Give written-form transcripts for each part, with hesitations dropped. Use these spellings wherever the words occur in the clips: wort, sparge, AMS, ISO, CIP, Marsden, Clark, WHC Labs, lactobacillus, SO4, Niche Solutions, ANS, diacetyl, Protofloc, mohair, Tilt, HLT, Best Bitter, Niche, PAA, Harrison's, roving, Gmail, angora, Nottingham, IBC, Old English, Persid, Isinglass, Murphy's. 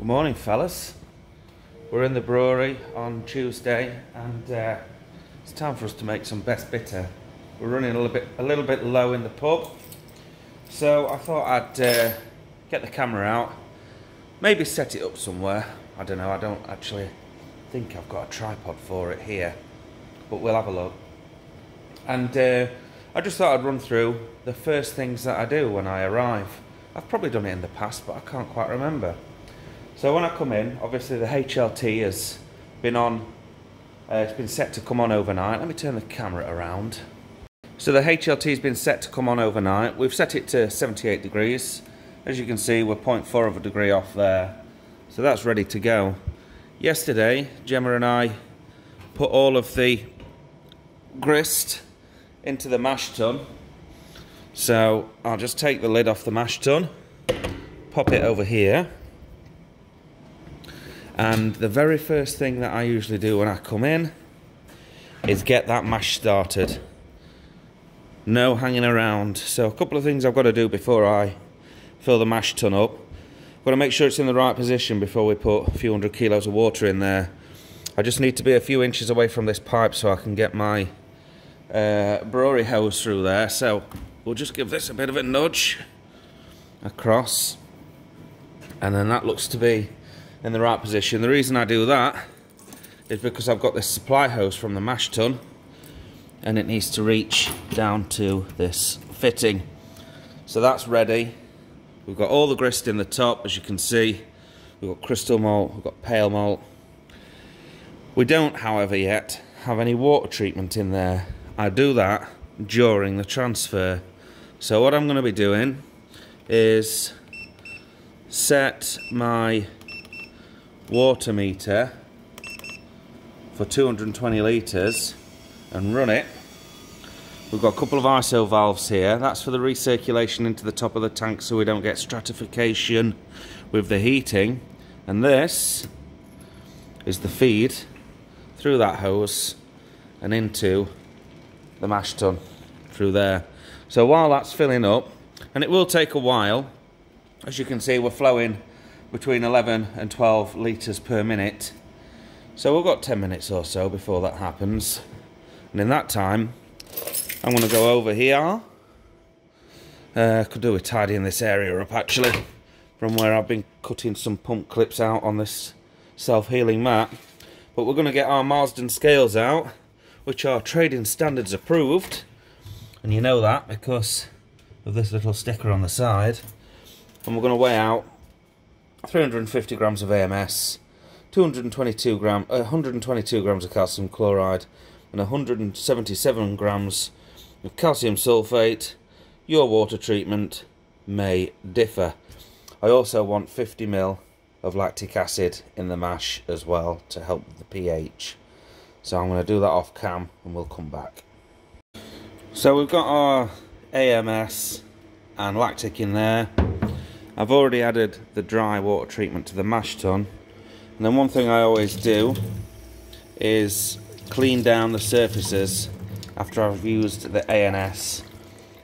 Good morning, fellas. We're in the brewery on Tuesday, and it's time for us to make some best bitter. We're running a little bit low in the pub, so I thought I'd get the camera out, maybe set it up somewhere. I don't know. I don't actually think I've got a tripod for it here, but we'll have a look. And I just thought I'd run through the first things that I do when I arrive. I've probably done it in the past, but I can't quite remember. So when I come in, obviously the HLT has been on, it's been set to come on overnight. Let me turn the camera around. So the HLT has been set to come on overnight. We've set it to 78 degrees. As you can see, we're 0.4 of a degree off there. So that's ready to go. Yesterday, Gemma and I put all of the grist into the mash tun. So I'll just take the lid off the mash tun, pop it over here. And the very first thing that I usually do when I come in is get that mash started. No hanging around. So a couple of things I've got to do before I fill the mash tun up. I've got to make sure it's in the right position before we put a few hundred kilos of water in there. I just need to be a few inches away from this pipe so I can get my brewery hose through there. So we'll just give this a bit of a nudge across. And then that looks to be in the right position. The reason I do that is because I've got this supply hose from the mash tun and it needs to reach down to this fitting. So that's ready. We've got all the grist in the top, as you can see. We've got crystal malt, we've got pale malt. We don't, however, yet have any water treatment in there. I do that during the transfer. So what I'm going to be doing is set my water meter for 220 litres and run it. We've got a couple of ISO valves here. That's for the recirculation into the top of the tank so we don't get stratification with the heating. And this is the feed through that hose and into the mash tun through there. So while that's filling up, and it will take a while, as you can see we're flowing between 11 and 12 litres per minute. So we've got 10 minutes or so before that happens. And in that time, I'm going to go over here. Could do with tidying this area up actually, from where I've been cutting some pump clips out on this self-healing mat. But we're going to get our Marsden scales out, which are trading standards approved. And you know that because of this little sticker on the side. And we're going to weigh out 350 grams of AMS, 122 grams of calcium chloride, and 177 grams of calcium sulfate. Your water treatment may differ. I also want 50 ml of lactic acid in the mash as well to help the pH. So I'm going to do that off cam and we'll come back. So we've got our AMS and lactic in there. I've already added the dry water treatment to the mash tun, and then one thing I always do is clean down the surfaces after I've used the ANS,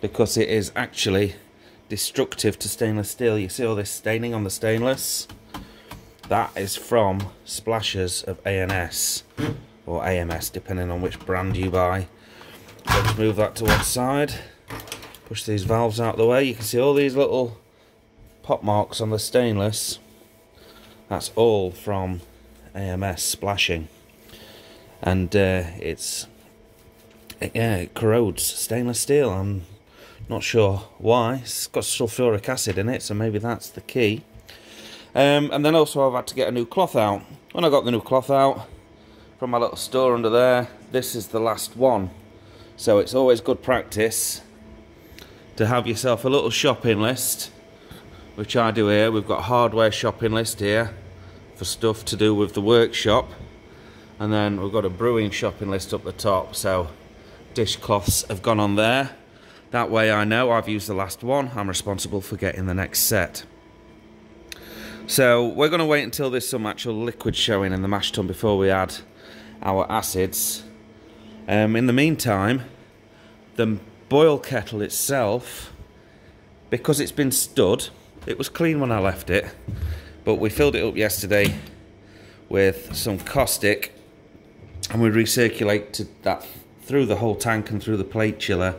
because it is actually destructive to stainless steel. You see all this staining on the stainless? That is from splashes of ANS or AMS, depending on which brand you buy. So just move that to one side, push these valves out of the way. You can see all these little pop marks on the stainless. That's all from AMS splashing, and it corrodes stainless steel. I'm not sure why. It's got sulfuric acid in it, so maybe that's the key. And then also I've had to get a new cloth out. When I got the new cloth out from my little store under there, this is the last one. So it's always good practice to have yourself a little shopping list, which I do here. We've got a hardware shopping list here for stuff to do with the workshop, and then we've got a brewing shopping list up the top, so dishcloths have gone on there. That way I know I've used the last one. I'm responsible for getting the next set. So we're going to wait until there's some actual liquid showing in the mash tun before we add our acids. In the meantime, the boil kettle itself, because it's been stood, it was clean when I left it, But we filled it up yesterday with some caustic, and we recirculated that through the whole tank and through the plate chiller.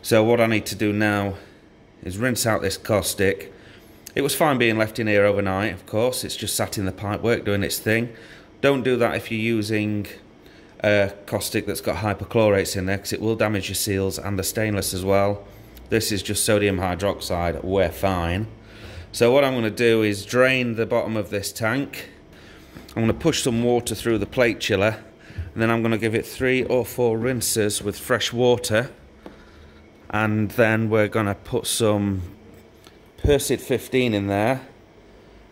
So what I need to do now is rinse out this caustic. It was fine being left in here overnight, of course. It's just sat in the pipework doing its thing. Don't do that if you're using caustic that's got hyperchlorates in there, because it will damage your seals and the stainless as well. This is just sodium hydroxide. We're fine. So what I'm going to do is drain the bottom of this tank. I'm going to push some water through the plate chiller, and then I'm going to give it 3 or 4 rinses with fresh water, and then we're going to put some Persid 15 in there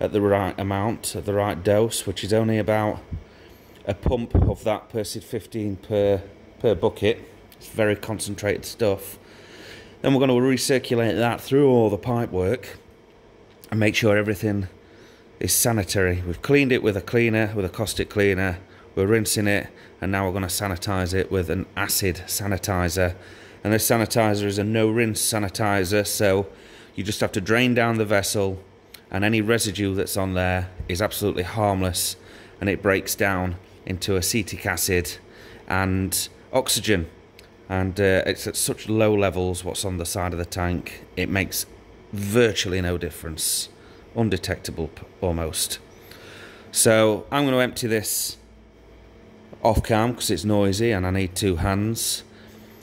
at the right amount, at the right dose, which is only about a pump of that Persid 15 per bucket. It's very concentrated stuff. Then we're going to recirculate that through all the pipework and make sure everything is sanitary. We've cleaned it with a cleaner, with a caustic cleaner. We're rinsing it, and now we're going to sanitize it with an acid sanitizer. And this sanitizer is a no rinse sanitizer, so you just have to drain down the vessel, and any residue that's on there is absolutely harmless, and it breaks down into acetic acid and oxygen. And it's at such low levels, what's on the side of the tank, it makes virtually no difference. Undetectable almost. So I'm going to empty this off cam because it's noisy and I need 2 hands.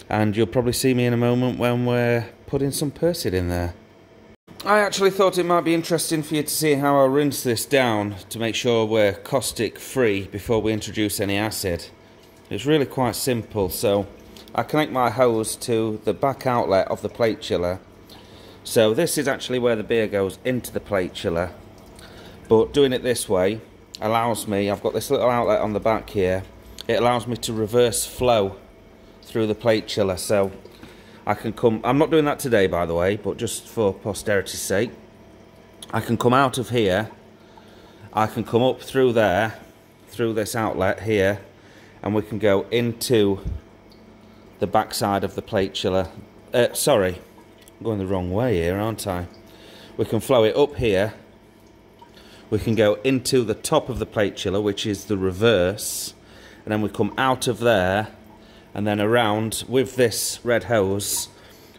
And you'll probably see me in a moment when we're putting some Persid in there. I actually thought it might be interesting for you to see how I rinse this down to make sure we're caustic free before we introduce any acid. It's really quite simple. So I connect my hose to the back outlet of the plate chiller. So this is actually where the beer goes into the plate chiller, but doing it this way allows me, I've got this little outlet on the back here, it allows me to reverse flow through the plate chiller, so I can come, I'm not doing that today by the way, but just for posterity's sake, I can come out of here, I can come up through there, through this outlet here, and we can go into the backside of the plate chiller, sorry, going the wrong way here, aren't I? We can flow it up here, we can go into the top of the plate chiller, which is the reverse, and then we come out of there and then around with this red hose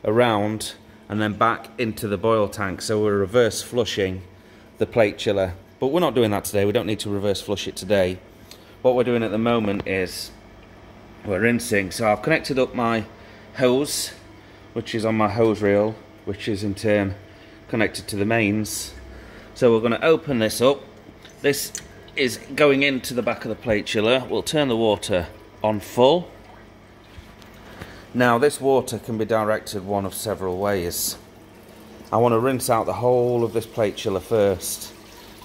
around and then back into the boil tank. So we're reverse flushing the plate chiller, but we're not doing that today. We don't need to reverse flush it today. What we're doing at the moment is we're rinsing. So I've connected up my hose, which is on my hose reel, which is in turn connected to the mains. So we're going to open this up. This is going into the back of the plate chiller. We'll turn the water on full. Now this water can be directed one of several ways. I want to rinse out the whole of this plate chiller first,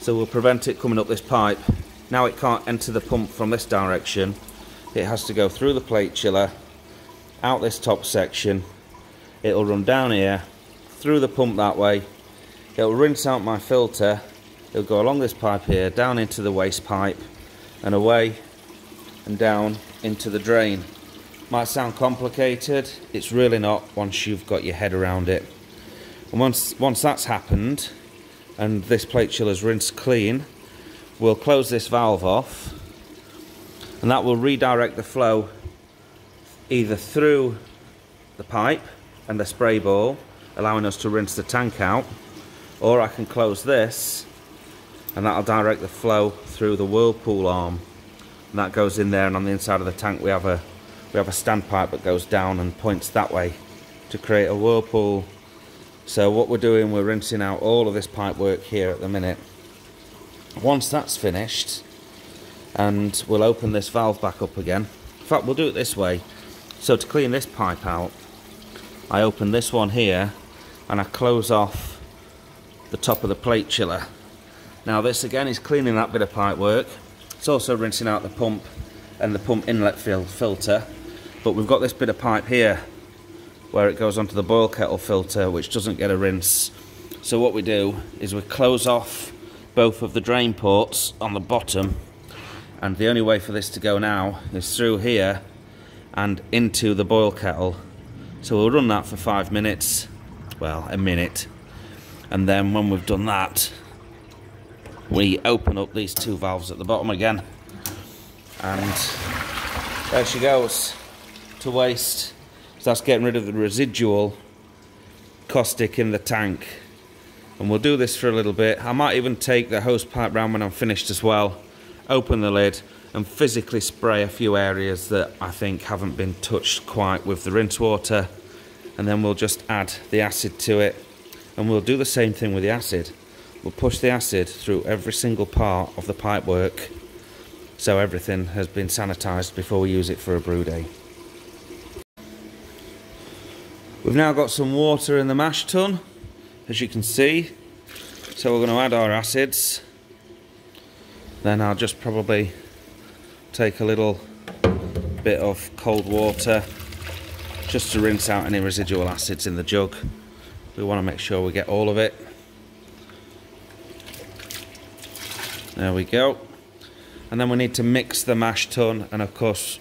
so we'll prevent it coming up this pipe. Now it can't enter the pump from this direction. It has to go through the plate chiller, out this top section. It'll run down here, through the pump that way, it'll rinse out my filter, it'll go along this pipe here, down into the waste pipe, and away and down into the drain. Might sound complicated, it's really not once you've got your head around it. And once that's happened, and this plate chiller's rinsed clean, we'll close this valve off, and that will redirect the flow either through the pipe and the spray ball, allowing us to rinse the tank out, or I can close this and that'll direct the flow through the whirlpool arm, and that goes in there, and on the inside of the tank we have a standpipe that goes down and points that way to create a whirlpool. So what we're doing, we're rinsing out all of this pipe work here at the minute. Once that's finished, and we'll open this valve back up again. In fact, we'll do it this way. So to clean this pipe out, I open this one here and I close off the top of the plate chiller. Now this again is cleaning that bit of pipe work. It's also rinsing out the pump and the pump inlet filter, but we've got this bit of pipe here where it goes onto the boil kettle filter, which doesn't get a rinse. So what we do is we close off both of the drain ports on the bottom, and the only way for this to go now is through here and into the boil kettle. So we'll run that for 5 minutes, well, a minute, and then when we've done that, we open up these two valves at the bottom again, and there she goes to waste. So that's getting rid of the residual caustic in the tank, and we'll do this for a little bit. I might even take the hose pipe round when I'm finished as well, open the lid and physically spray a few areas that I think haven't been touched quite with the rinse water, and then we'll just add the acid to it, and we'll do the same thing with the acid. We'll push the acid through every single part of the pipework, so everything has been sanitised before we use it for a brew day. We've now got some water in the mash tun, as you can see, so we're going to add our acids. Then I'll just probably take a little bit of cold water just to rinse out any residual acids in the jug. We want to make sure we get all of it. There we go. And then we need to mix the mash tun and of course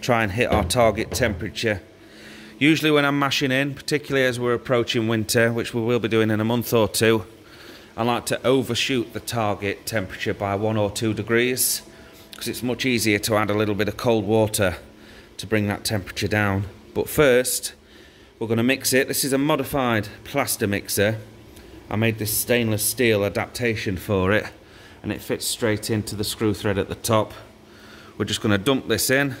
try and hit our target temperature. Usually when I'm mashing in, particularly as we're approaching winter, which we will be doing in a month or two, I like to overshoot the target temperature by 1 or 2 degrees, because it's much easier to add a little bit of cold water to bring that temperature down. But first we're going to mix it. This is a modified plaster mixer. I made this stainless steel adaptation for it, and it fits straight into the screw thread at the top. We're just going to dump this in.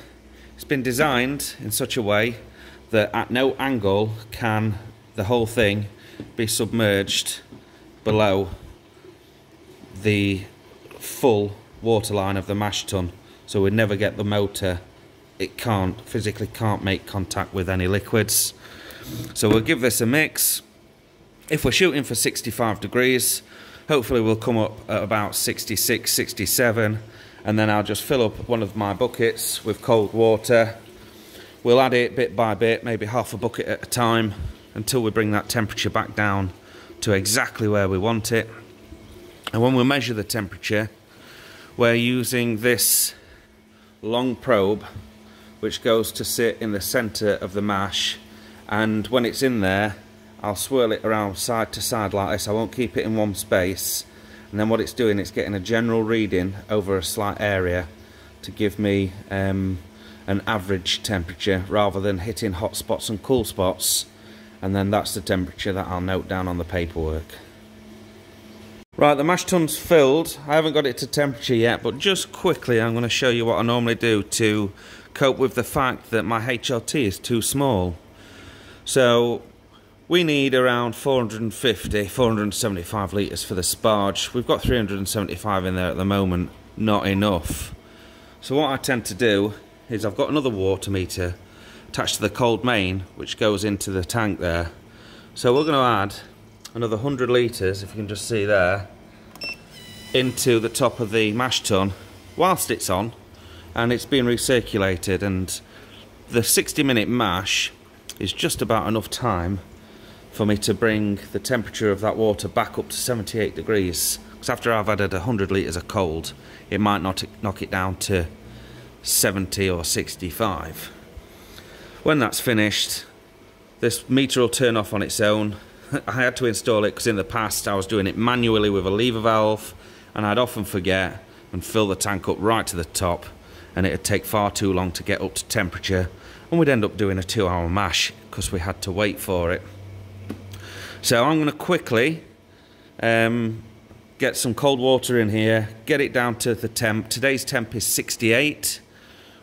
It's been designed in such a way that at no angle can the whole thing be submerged below the full waterline of the mash tun, so we never get the motor. It physically can't make contact with any liquids. So we'll give this a mix. If we're shooting for 65 degrees, hopefully we'll come up at about 66, 67, and then I'll just fill up one of my buckets with cold water. We'll add it bit by bit, maybe half a bucket at a time, until we bring that temperature back down to exactly where we want it. And when we measure the temperature, we're using this long probe which goes to sit in the centre of the mash, and when it's in there I'll swirl it around side to side like this. I won't keep it in one space, and then what it's doing, it's getting a general reading over a slight area to give me an average temperature, rather than hitting hot spots and cool spots, and then that's the temperature that I'll note down on the paperwork. Right, the mash tun's filled. I haven't got it to temperature yet, but just quickly I'm going to show you what I normally do to cope with the fact that my HLT is too small. So we need around 450, 475 litres for the sparge. We've got 375 in there at the moment, not enough. So what I tend to do is I've got another water meter attached to the cold main, which goes into the tank there. So we're going to add another 100 litres, if you can just see there, into the top of the mash tun whilst it's on and it's being recirculated. And the 60-minute mash is just about enough time for me to bring the temperature of that water back up to 78 degrees. Because after I've added 100 litres of cold, it might not knock it down to 70 or 65. When that's finished, this meter will turn off on its own. I had to install it because in the past I was doing it manually with a lever valve, and I'd often forget and fill the tank up right to the top, and it'd take far too long to get up to temperature, and we'd end up doing a 2-hour mash because we had to wait for it. So I'm going to quickly get some cold water in here, get it down to the temp. Today's temp is 68.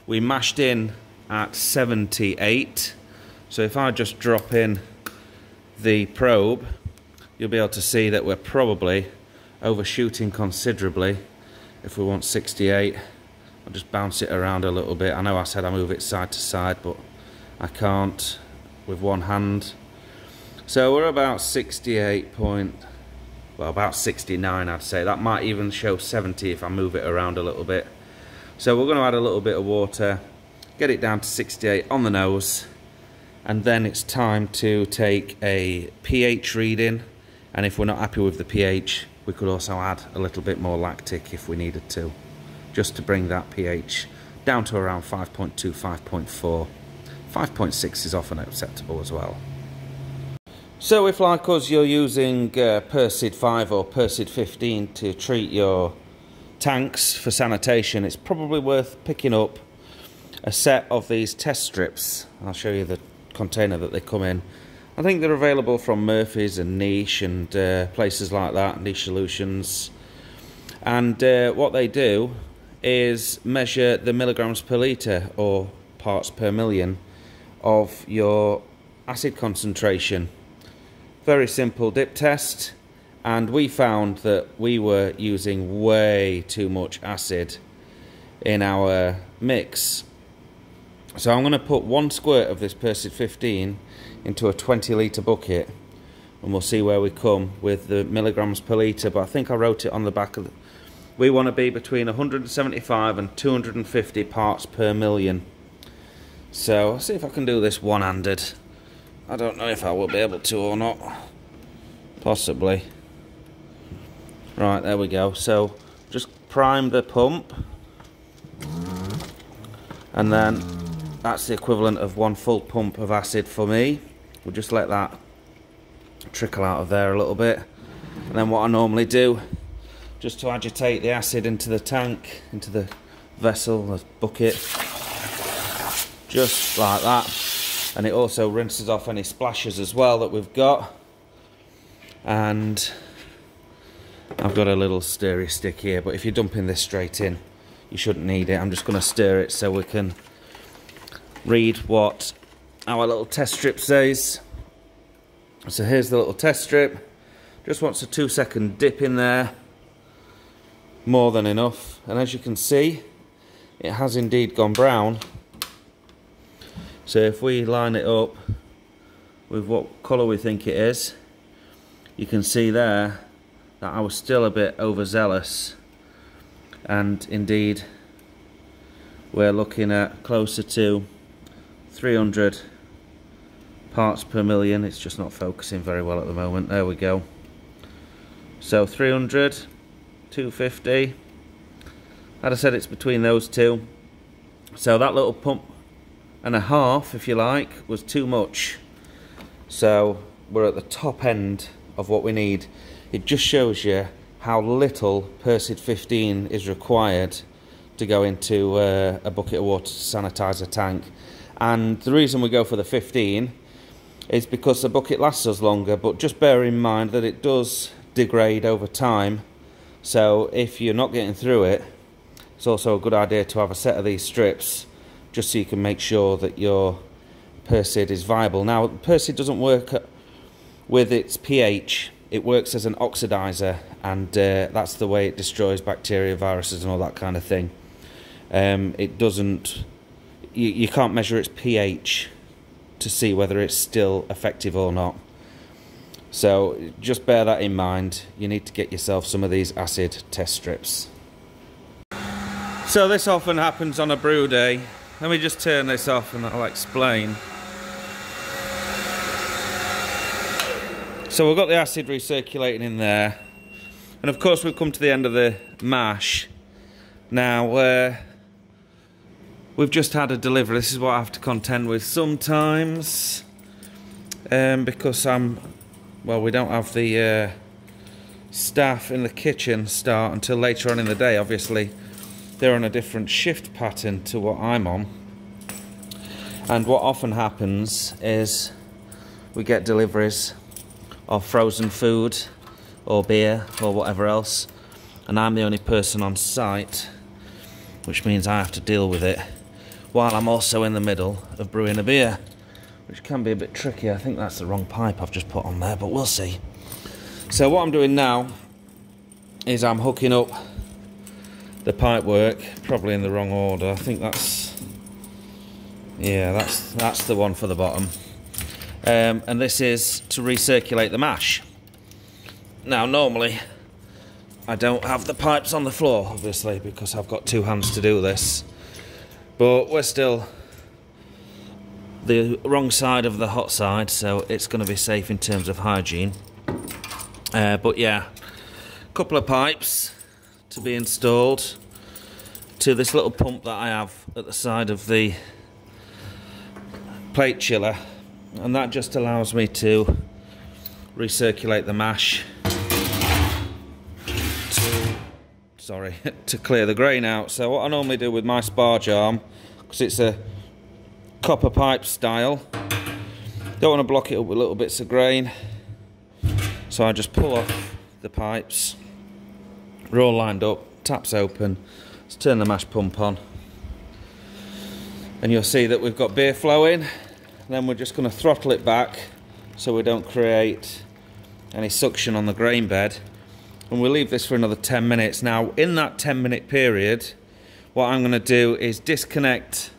We mashed in at 78, so if I just drop in the probe, you'll be able to see that we're probably overshooting considerably. If we want 68, I'll just bounce it around a little bit. I know I said I move it side to side, but I can't with one hand. So we're about about 69, I'd say. That might even show 70 if I move it around a little bit. So we're going to add a little bit of water, get it down to 68 on the nose, and then it's time to take a pH reading, and if we're not happy with the pH, we could also add a little bit more lactic if we needed to, just to bring that pH down to around 5.2, 5.4. 5.6 is often acceptable as well. So if, like us, you're using Persid 5 or Persid 15 to treat your tanks for sanitation, it's probably worth picking up a set of these test strips. I'll show you the container that they come in. I think they're available from Murphy's and Niche and places like that, Niche Solutions. And what they do is measure the milligrams per litre or parts per million of your acid concentration. Very simple dip test, and we found that we were using way too much acid in our mix. So I'm going to put one squirt of this Persid 15 into a 20-litre bucket, and we'll see where we come with the milligrams per litre. But I think I wrote it on the back of it. We want to be between 175 and 250 parts per million. So I'll see if I can do this one-handed. I don't know if I will be able to or not. Possibly. Right, there we go. So just prime the pump, and then that's the equivalent of one full pump of acid for me. We'll just let that trickle out of there a little bit. And then what I normally do, just to agitate the acid into the tank, into the vessel, the bucket, just like that. And it also rinses off any splashes as well that we've got. And I've got a little stirry stick here, but if you're dumping this straight in, you shouldn't need it. I'm just going to stir it so we can read what our little test strip says. So here's the little test strip. Just wants a 2 second dip in there, more than enough. And as you can see, it has indeed gone brown. So if we line it up with what colour we think it is, you can see there that I was still a bit overzealous, and indeed we're looking at closer to 300 parts per million. It's just not focusing very well at the moment. There we go. So 300, 250. As I said, it's between those two. So that little pump and a half, if you like, was too much. So we're at the top end of what we need. It just shows you how little Persid 15 is required to go into a bucket of water to sanitize a tank. And the reason we go for the 15 is because the bucket lasts us longer, but just bear in mind that it does degrade over time. So if you're not getting through it, it's also a good idea to have a set of these strips, just so you can make sure that your Persid is viable. Now, Persid doesn't work with its pH. It works as an oxidizer, and that's the way it destroys bacteria, viruses and all that kind of thing. It doesn't... You can't measure its pH to see whether it's still effective or not. So just bear that in mind. You need to get yourself some of these acid test strips. So this often happens on a brew day. Let me just turn this off and I'll explain. So we've got the acid recirculating in there. And of course we've come to the end of the mash. Now, we've just had a delivery. This is what I have to contend with sometimes, because we don't have the staff in the kitchen start until later on in the day. Obviously, they're on a different shift pattern to what I'm on. And what often happens is we get deliveries of frozen food or beer or whatever else, and I'm the only person on site, which means I have to deal with it while I'm also in the middle of brewing a beer, which can be a bit tricky. I think that's the wrong pipe I've just put on there, but we'll see. So what I'm doing now is I'm hooking up the pipe work, probably in the wrong order. I think that's the one for the bottom. And this is to recirculate the mash. Now, normally I don't have the pipes on the floor, obviously, because I've got two hands to do this. But we're still the wrong side of the hot side, so it's going to be safe in terms of hygiene. But yeah, a couple of pipes to be installed to this little pump that I have at the side of the plate chiller, and that just allows me to recirculate the mash to clear the grain out. So what I normally do with my sparge arm, because it's a copper pipe style, don't want to block it up with little bits of grain, so I just pull off the pipes, they're all lined up, taps open, let's turn the mash pump on, and you'll see that we've got beer flowing, and then we're just going to throttle it back so we don't create any suction on the grain bed. And we'll leave this for another 10 minutes. Now, in that 10-minute period, what I'm going to do is disconnect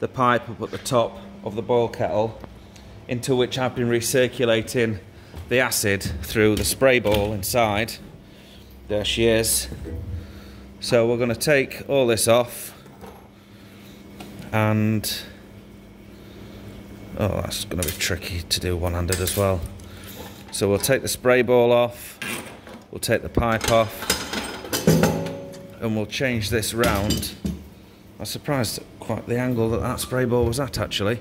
the pipe up at the top of the boil kettle into which I've been recirculating the acid through the spray ball inside. There she is. So we're going to take all this off and... oh, that's going to be tricky to do one-handed as well. So we'll take the spray ball off. We'll take the pipe off and we'll change this round. I was surprised at quite the angle that that spray ball was at, actually.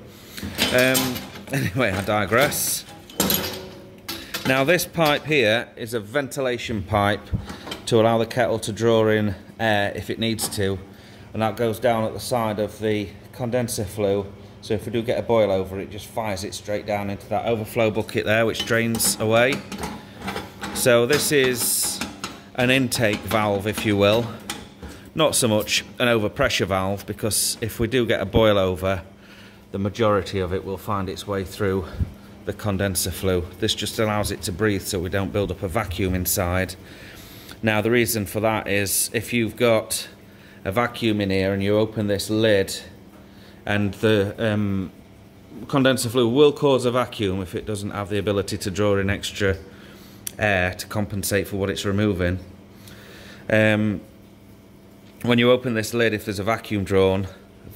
Anyway, I digress. Now this pipe here is a ventilation pipe to allow the kettle to draw in air if it needs to, and that goes down at the side of the condenser flue, so if we do get a boil over, it just fires it straight down into that overflow bucket there, which drains away. So this is an intake valve, if you will, not so much an overpressure valve, because if we do get a boil over, the majority of it will find its way through the condenser flue. This just allows it to breathe so we don't build up a vacuum inside. Now the reason for that is if you've got a vacuum in here and you open this lid, and the condenser flue will cause a vacuum if it doesn't have the ability to draw in extra air to compensate for what it's removing. When you open this lid, if there's a vacuum drawn,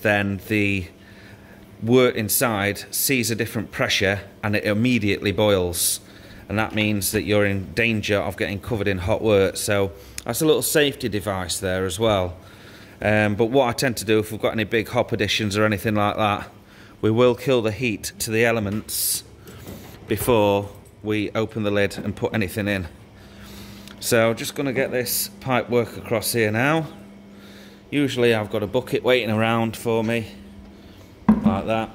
then the wort inside sees a different pressure and it immediately boils, and that means that you're in danger of getting covered in hot wort. So that's a little safety device there as well. But what I tend to do, if we've got any big hop additions or anything like that, we will kill the heat to the elements before we open the lid and put anything in. So just going to get this pipe work across here now. Usually I've got a bucket waiting around for me like that.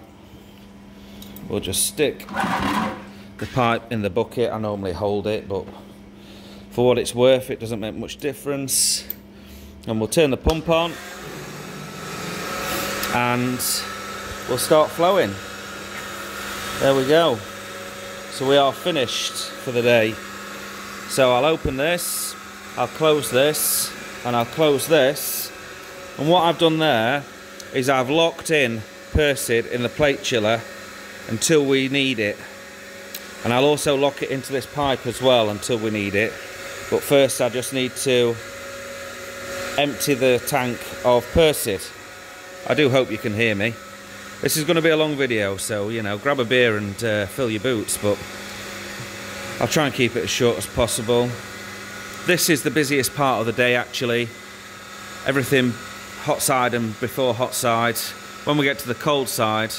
We'll just stick the pipe in the bucket. I normally hold it, but for what it's worth it doesn't make much difference. And we'll turn the pump on and we'll start flowing. There we go. So we are finished for the day. So I'll open this, I'll close this, and I'll close this. And what I've done there is I've locked in Persid in the plate chiller until we need it. And I'll also lock it into this pipe as well until we need it. But first I just need to empty the tank of Persid. I do hope you can hear me. This is going to be a long video, so, you know, grab a beer and fill your boots, but I'll try and keep it as short as possible. This is the busiest part of the day, actually. Everything hot side and before hot side. When we get to the cold side,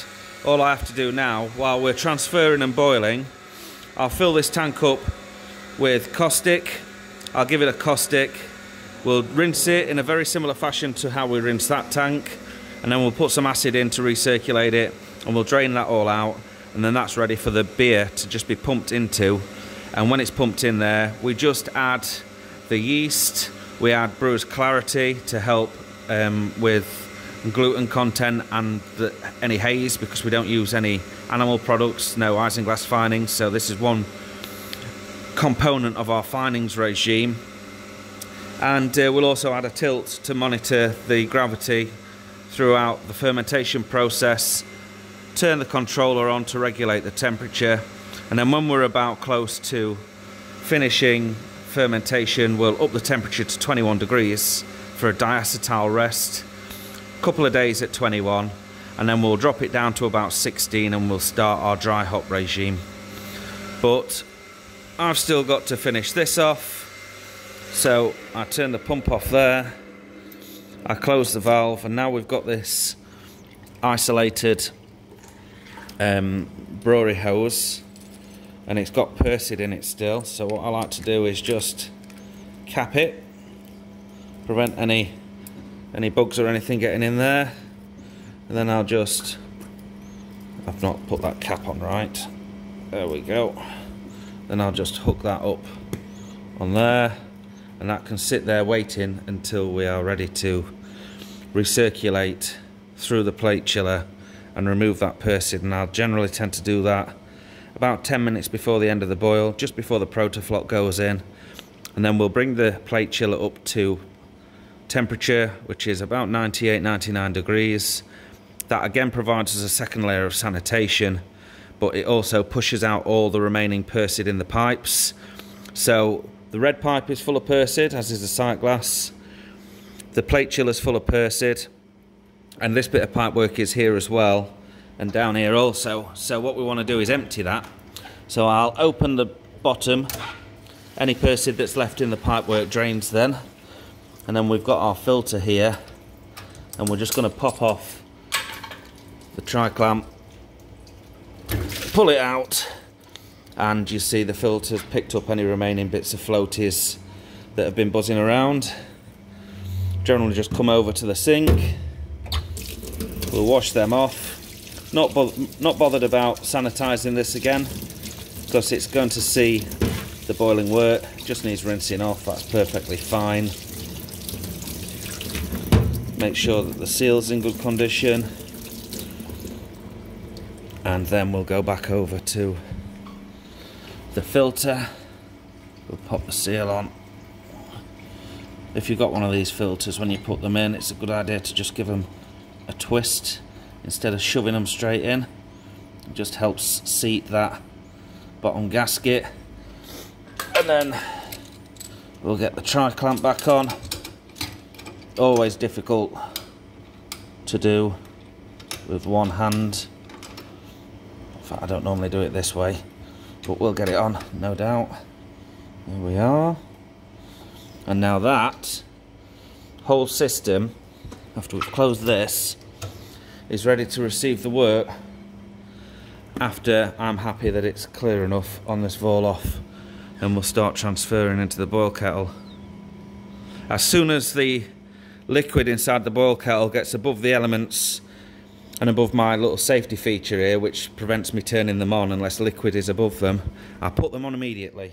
all I have to do now, while we're transferring and boiling, I'll fill this tank up with caustic. I'll give it a caustic. We'll rinse it in a very similar fashion to how we rinse that tank. And then we'll put some acid in to recirculate it, and we'll drain that all out, and then that's ready for the beer to just be pumped into. And when it's pumped in there, we just add the yeast, we add brewer's clarity to help with gluten content and any haze, because we don't use any animal products, no isinglass finings, so this is one component of our finings regime. And we'll also add a tilt to monitor the gravity throughout the fermentation process, turn the controller on to regulate the temperature, and then when we're about close to finishing fermentation, we'll up the temperature to 21 degrees for a diacetyl rest, a couple of days at 21, and then we'll drop it down to about 16 and we'll start our dry hop regime. But I've still got to finish this off, so I turn the pump off there, I close the valve, and now we've got this isolated brewery hose and it's got Persid in it still, so what I like to do is just cap it, prevent any bugs or anything getting in there, and then I'll just, I've not put that cap on right, there we go, then I'll just hook that up on there, and that can sit there waiting until we are ready to recirculate through the plate chiller and remove that Persid. And I'll generally tend to do that about 10 minutes before the end of the boil, just before the Protofloc goes in, and then we'll bring the plate chiller up to temperature, which is about 98-99 degrees. That again provides us a second layer of sanitation, but it also pushes out all the remaining Persid in the pipes. So the red pipe is full of Persid, as is the sight glass. The plate chiller is full of Persid, and this bit of pipe work is here as well, and down here also. So what we want to do is empty that. So I'll open the bottom, any Persid that's left in the pipe work drains then, and then we've got our filter here, and we're just going to pop off the tri-clamp, pull it out, and you see the filter's picked up any remaining bits of floaties that have been buzzing around. Generally just come over to the sink, we'll wash them off. Not bothered about sanitising this again, because it's going to see the boiling work. Just needs rinsing off, that's perfectly fine. Make sure that the seal's in good condition, and then we'll go back over to the filter. We'll pop the seal on. If you've got one of these filters, when you put them in, it's a good idea to just give them a twist instead of shoving them straight in. It just helps seat that bottom gasket, and then we'll get the tri-clamp back on. Always difficult to do with one hand. In fact, I don't normally do it this way, but we'll get it on, no doubt. There we are. And now that whole system, after we've closed this, is ready to receive the work after I'm happy that it's clear enough on this Vorloff, and we'll start transferring into the boil kettle. As soon as the liquid inside the boil kettle gets above the elements and above my little safety feature here, which prevents me turning them on unless liquid is above them, I put them on immediately,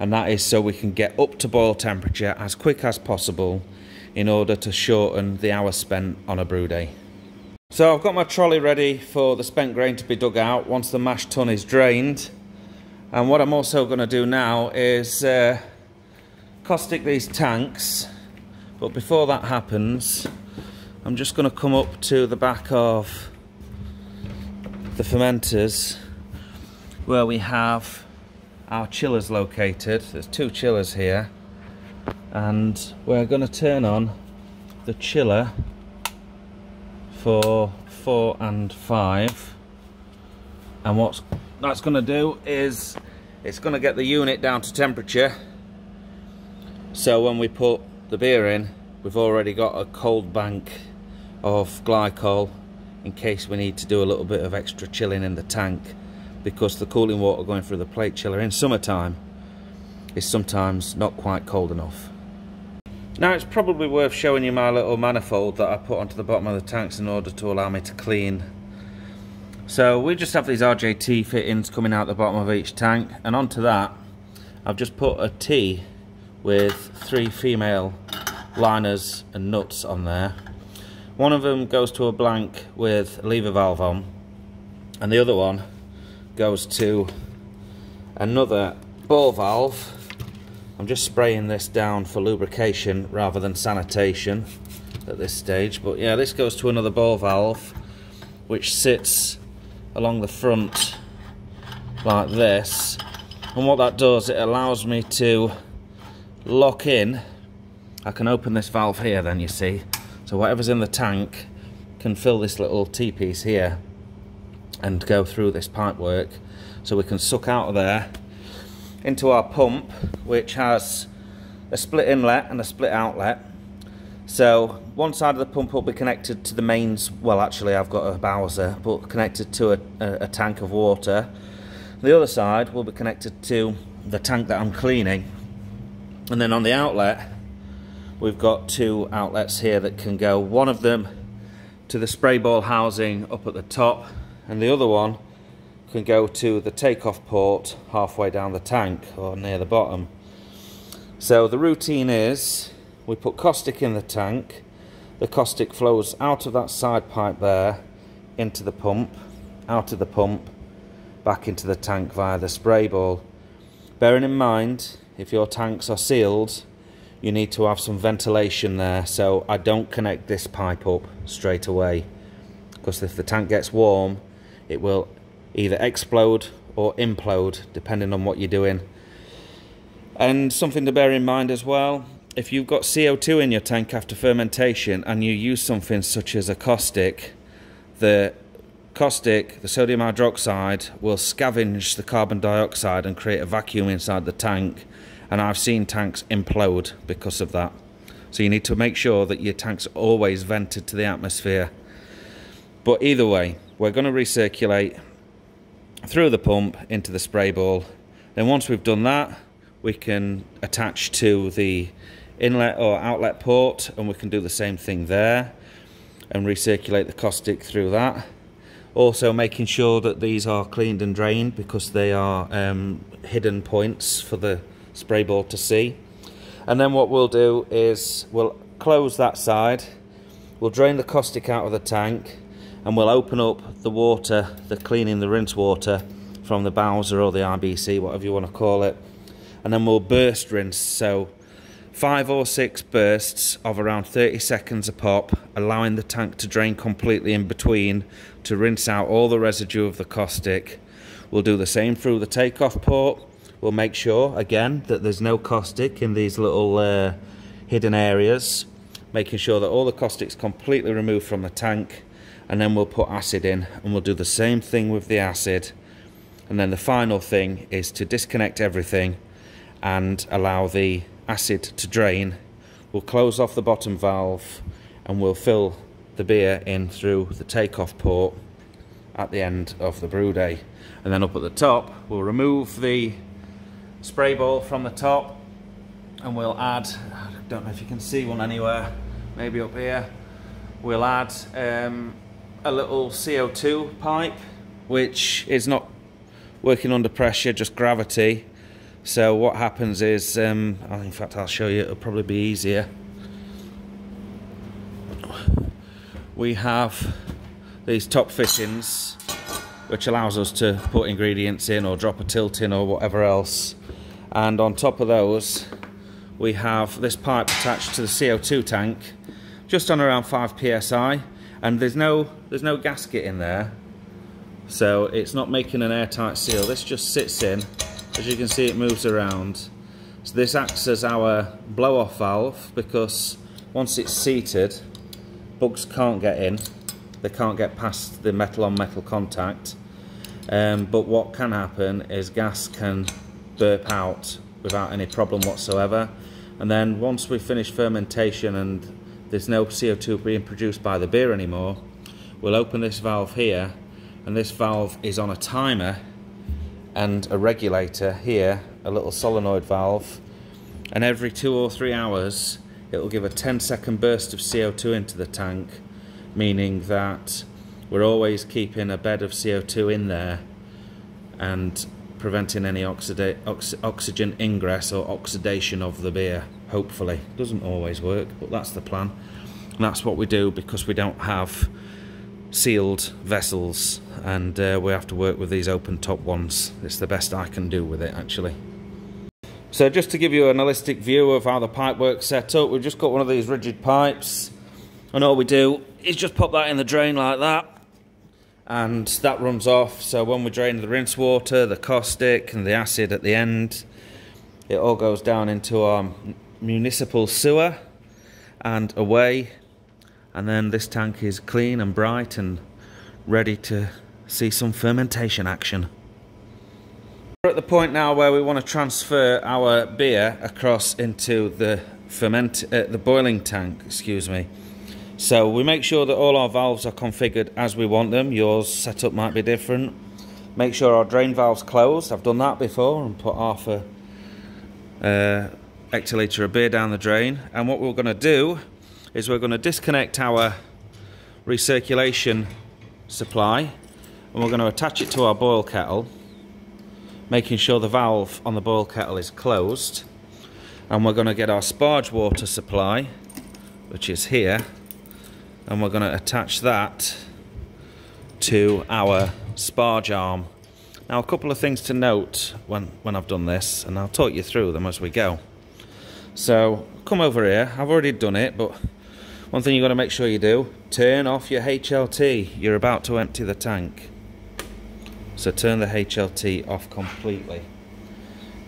and that is so we can get up to boil temperature as quick as possible in order to shorten the hours spent on a brew day. So I've got my trolley ready for the spent grain to be dug out once the mash tun is drained, and what I'm also going to do now is caustic these tanks. But before that happens, I'm just going to come up to the back of the fermenters where we have our chillers located. There's two chillers here, and we're going to turn on the chiller for 4 and 5, and what that's going to do is it's going to get the unit down to temperature, so when we put the beer in, we've already got a cold bank of glycol in case we need to do a little bit of extra chilling in the tank, because the cooling water going through the plate chiller in summertime is sometimes not quite cold enough. Now it's probably worth showing you my little manifold that I put onto the bottom of the tanks in order to allow me to clean. So we just have these RJT fittings coming out the bottom of each tank, and onto that I've just put a T with 3 female liners and nuts on there. One of them goes to a blank with lever valve on, and the other one goes to another ball valve. I'm just spraying this down for lubrication rather than sanitation at this stage, but yeah, this goes to another ball valve which sits along the front like this, and what that does, it allows me to lock in. I can open this valve here then, you see, so whatever's in the tank can fill this little T-piece here and go through this pipe work, so we can suck out of there into our pump, which has a split inlet and a split outlet. So one side of the pump will be connected to the mains, well actually I've got a Bowser, but connected to a tank of water, The other side will be connected to the tank that I'm cleaning. And then on the outlet, we've got two outlets here that can go, one of them to the spray ball housing up at the top, and the other one can go to the takeoff port halfway down the tank or near the bottom. So the routine is, we put caustic in the tank, the caustic flows out of that side pipe there into the pump, out of the pump back into the tank via the spray ball. Bearing in mind, if your tanks are sealed, you need to have some ventilation there, so I don't connect this pipe up straight away, because if the tank gets warm, it will either explode or implode depending on what you're doing. And something to bear in mind as well, if you've got CO2 in your tank after fermentation and you use something such as a caustic, the sodium hydroxide, will scavenge the carbon dioxide and create a vacuum inside the tank, and I've seen tanks implode because of that. So you need to make sure that your tanks are always vented to the atmosphere. But either way, we're going to recirculate through the pump into the spray ball. Then once we've done that, we can attach to the inlet or outlet port, and we can do the same thing there and recirculate the caustic through that. Also making sure that these are cleaned and drained, because they are hidden points for the spray ball to see. And then what we'll do is we'll close that side, we'll drain the caustic out of the tank, and we'll open up the water, the cleaning, the rinse water from the Bowser or the IBC, whatever you want to call it, and then we'll burst rinse. So 5 or 6 bursts of around 30 seconds a pop, allowing the tank to drain completely in between to rinse out all the residue of the caustic. We'll do the same through the takeoff port. We'll make sure, again, that there's no caustic in these little hidden areas, making sure that all the caustic's completely removed from the tank, and then we'll put acid in, and we'll do the same thing with the acid. And then the final thing is to disconnect everything and allow the acid to drain. We'll close off the bottom valve, and we'll fill the beer in through the takeoff port at the end of the brew day. And then up at the top, we'll remove the spray ball from the top, and we'll add, I don't know if you can see one anywhere, maybe up here, we'll add a little CO2 pipe, which is not working under pressure, just gravity. So what happens is, in fact I'll show you, it'll probably be easier. We have these top fittings, which allows us to put ingredients in or drop a tilt in or whatever else. And on top of those, we have this pipe attached to the CO2 tank, just on around 5 psi, and there's no gasket in there, so it's not making an airtight seal. This just sits in, as you can see it moves around. So this acts as our blow-off valve, because once it's seated, bugs can't get in, they can't get past the metal-on-metal contact. But what can happen is gas can burp out without any problem whatsoever. And then once we finish fermentation and there's no CO2 being produced by the beer anymore, we'll open this valve here, and this valve is on a timer and a regulator here, a little solenoid valve, and every 2 or 3 hours it will give a 10-second burst of CO2 into the tank, meaning that we're always keeping a bed of CO2 in there and preventing any oxygen ingress or oxidation of the beer, hopefully. Doesn't always work, but that's the plan. And that's what we do, because we don't have sealed vessels, and we have to work with these open top ones. It's the best I can do with it, actually. So just to give you an holistic view of how the pipe works set up, we've just got one of these rigid pipes, and all we do is just pop that in the drain like that, and that runs off. So when we drain the rinse water, the caustic and the acid at the end, it all goes down into our municipal sewer and away, and then this tank is clean and bright and ready to see some fermentation action. We're at the point now where we want to transfer our beer across into the boiling tank, excuse me. So we make sure that all our valves are configured as we want them. Yours setup might be different. Make sure our drain valve's closed. I've done that before and put half a hectolitre of beer down the drain. And what we're going to do is we're going to disconnect our recirculation supply and we're going to attach it to our boil kettle, making sure the valve on the boil kettle is closed. And we're going to get our sparge water supply, which is here, and we're going to attach that to our sparge arm. Now, a couple of things to note when I've done this, and I'll talk you through them as we go. So come over here. I've already done it, but one thing you've got to make sure you do, turn off your HLT. You're about to empty the tank, so turn the HLT off completely.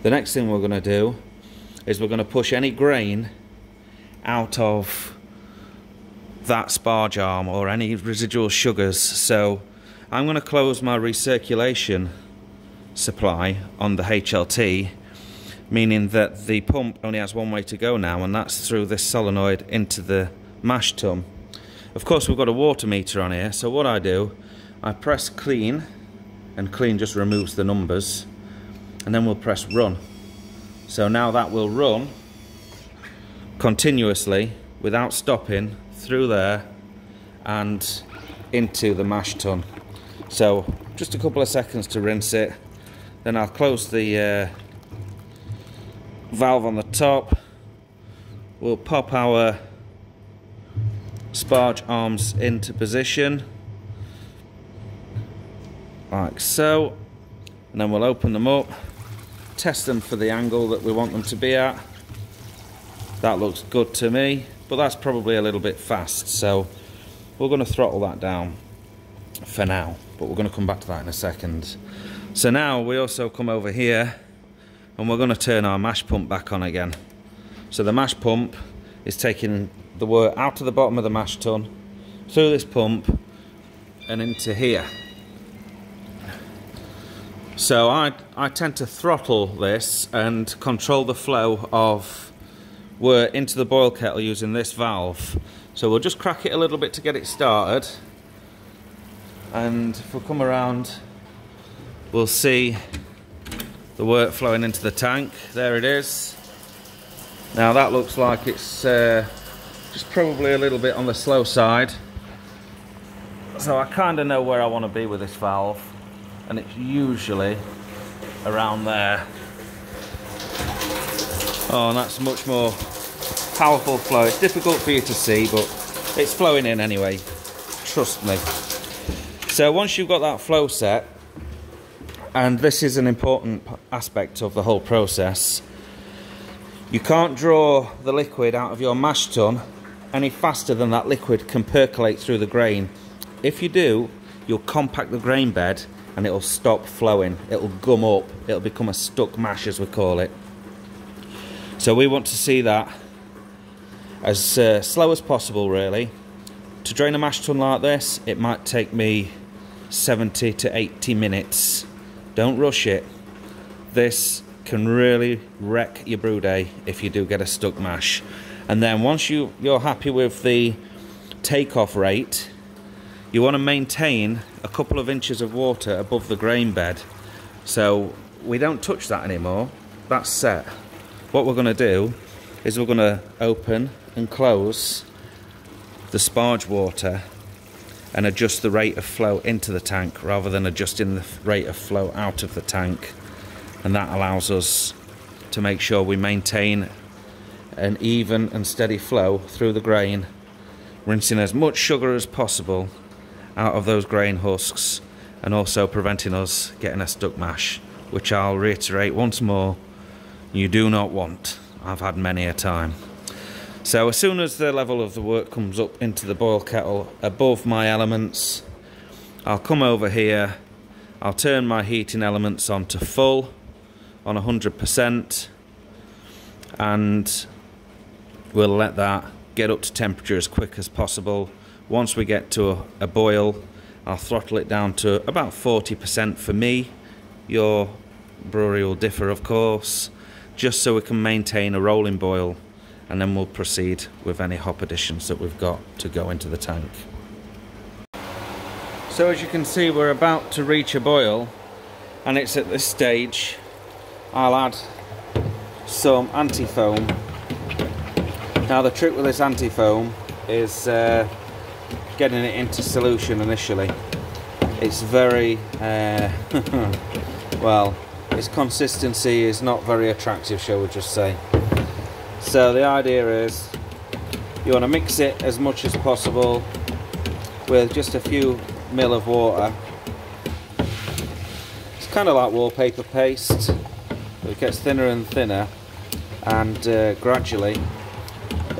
The next thing we're going to do is we're going to push any grain out of that sparge arm or any residual sugars. So I'm going to close my recirculation supply on the HLT, meaning that the pump only has one way to go now, and that's through this solenoid into the mash tun. Of course, we've got a water meter on here, so what I do, I press clean, and clean just removes the numbers, and then we'll press run. So now that will run continuously without stopping through there and into the mash tun. So just a couple of seconds to rinse it, then I'll close the valve on the top. We'll pop our sparge arms into position like so, and then we'll open them up, test them for the angle that we want them to be at. That looks good to me, but that's probably a little bit fast, so we're going to throttle that down for now, but we're going to come back to that in a second. So now we also come over here and we're going to turn our mash pump back on again. So the mash pump is taking the wort out of the bottom of the mash tun, through this pump and into here. So I tend to throttle this and control the flow of wort into the boil kettle using this valve. So we'll just crack it a little bit to get it started, and if we come around we'll see the wort flowing into the tank. There it is. Now that looks like it's just probably a little bit on the slow side, so I kind of know where I want to be with this valve, and it's usually around there. Oh, and that's much more powerful flow. It's difficult for you to see, but it's flowing in anyway, trust me. So once you've got that flow set, and this is an important aspect of the whole process, you can't draw the liquid out of your mash tun any faster than that liquid can percolate through the grain. If you do, you'll compact the grain bed and it'll stop flowing. It'll gum up. It'll become a stuck mash, as we call it. So we want to see that as slow as possible, really. To drain a mash tun like this, it might take me 70 to 80 minutes. Don't rush it. This can really wreck your brew day if you do get a stuck mash. And then once you're happy with the takeoff rate, you want to maintain a couple of inches of water above the grain bed. So we don't touch that anymore. That's set. What we're going to do is we're going to open and close the sparge water and adjust the rate of flow into the tank rather than adjusting the rate of flow out of the tank, and that allows us to make sure we maintain an even and steady flow through the grain, rinsing as much sugar as possible out of those grain husks, and also preventing us getting a stuck mash, which I'll reiterate once more, you do not want. I've had many a time. So as soon as the level of the wort comes up into the boil kettle above my elements, I'll come over here, I'll turn my heating elements on to full, on 100%, and we'll let that get up to temperature as quick as possible. Once we get to a boil, I'll throttle it down to about 40% for me. Your brewery will differ, of course, just so we can maintain a rolling boil, and then we'll proceed with any hop additions that we've got to go into the tank. So as you can see, we're about to reach a boil, and it's at this stage I'll add some anti-foam. Now the trick with this anti-foam is getting it into solution initially. It's very well, its consistency is not very attractive, shall we just say. So the idea is you want to mix it as much as possible with just a few mil of water. It's kind of like wallpaper paste, but it gets thinner and thinner, and gradually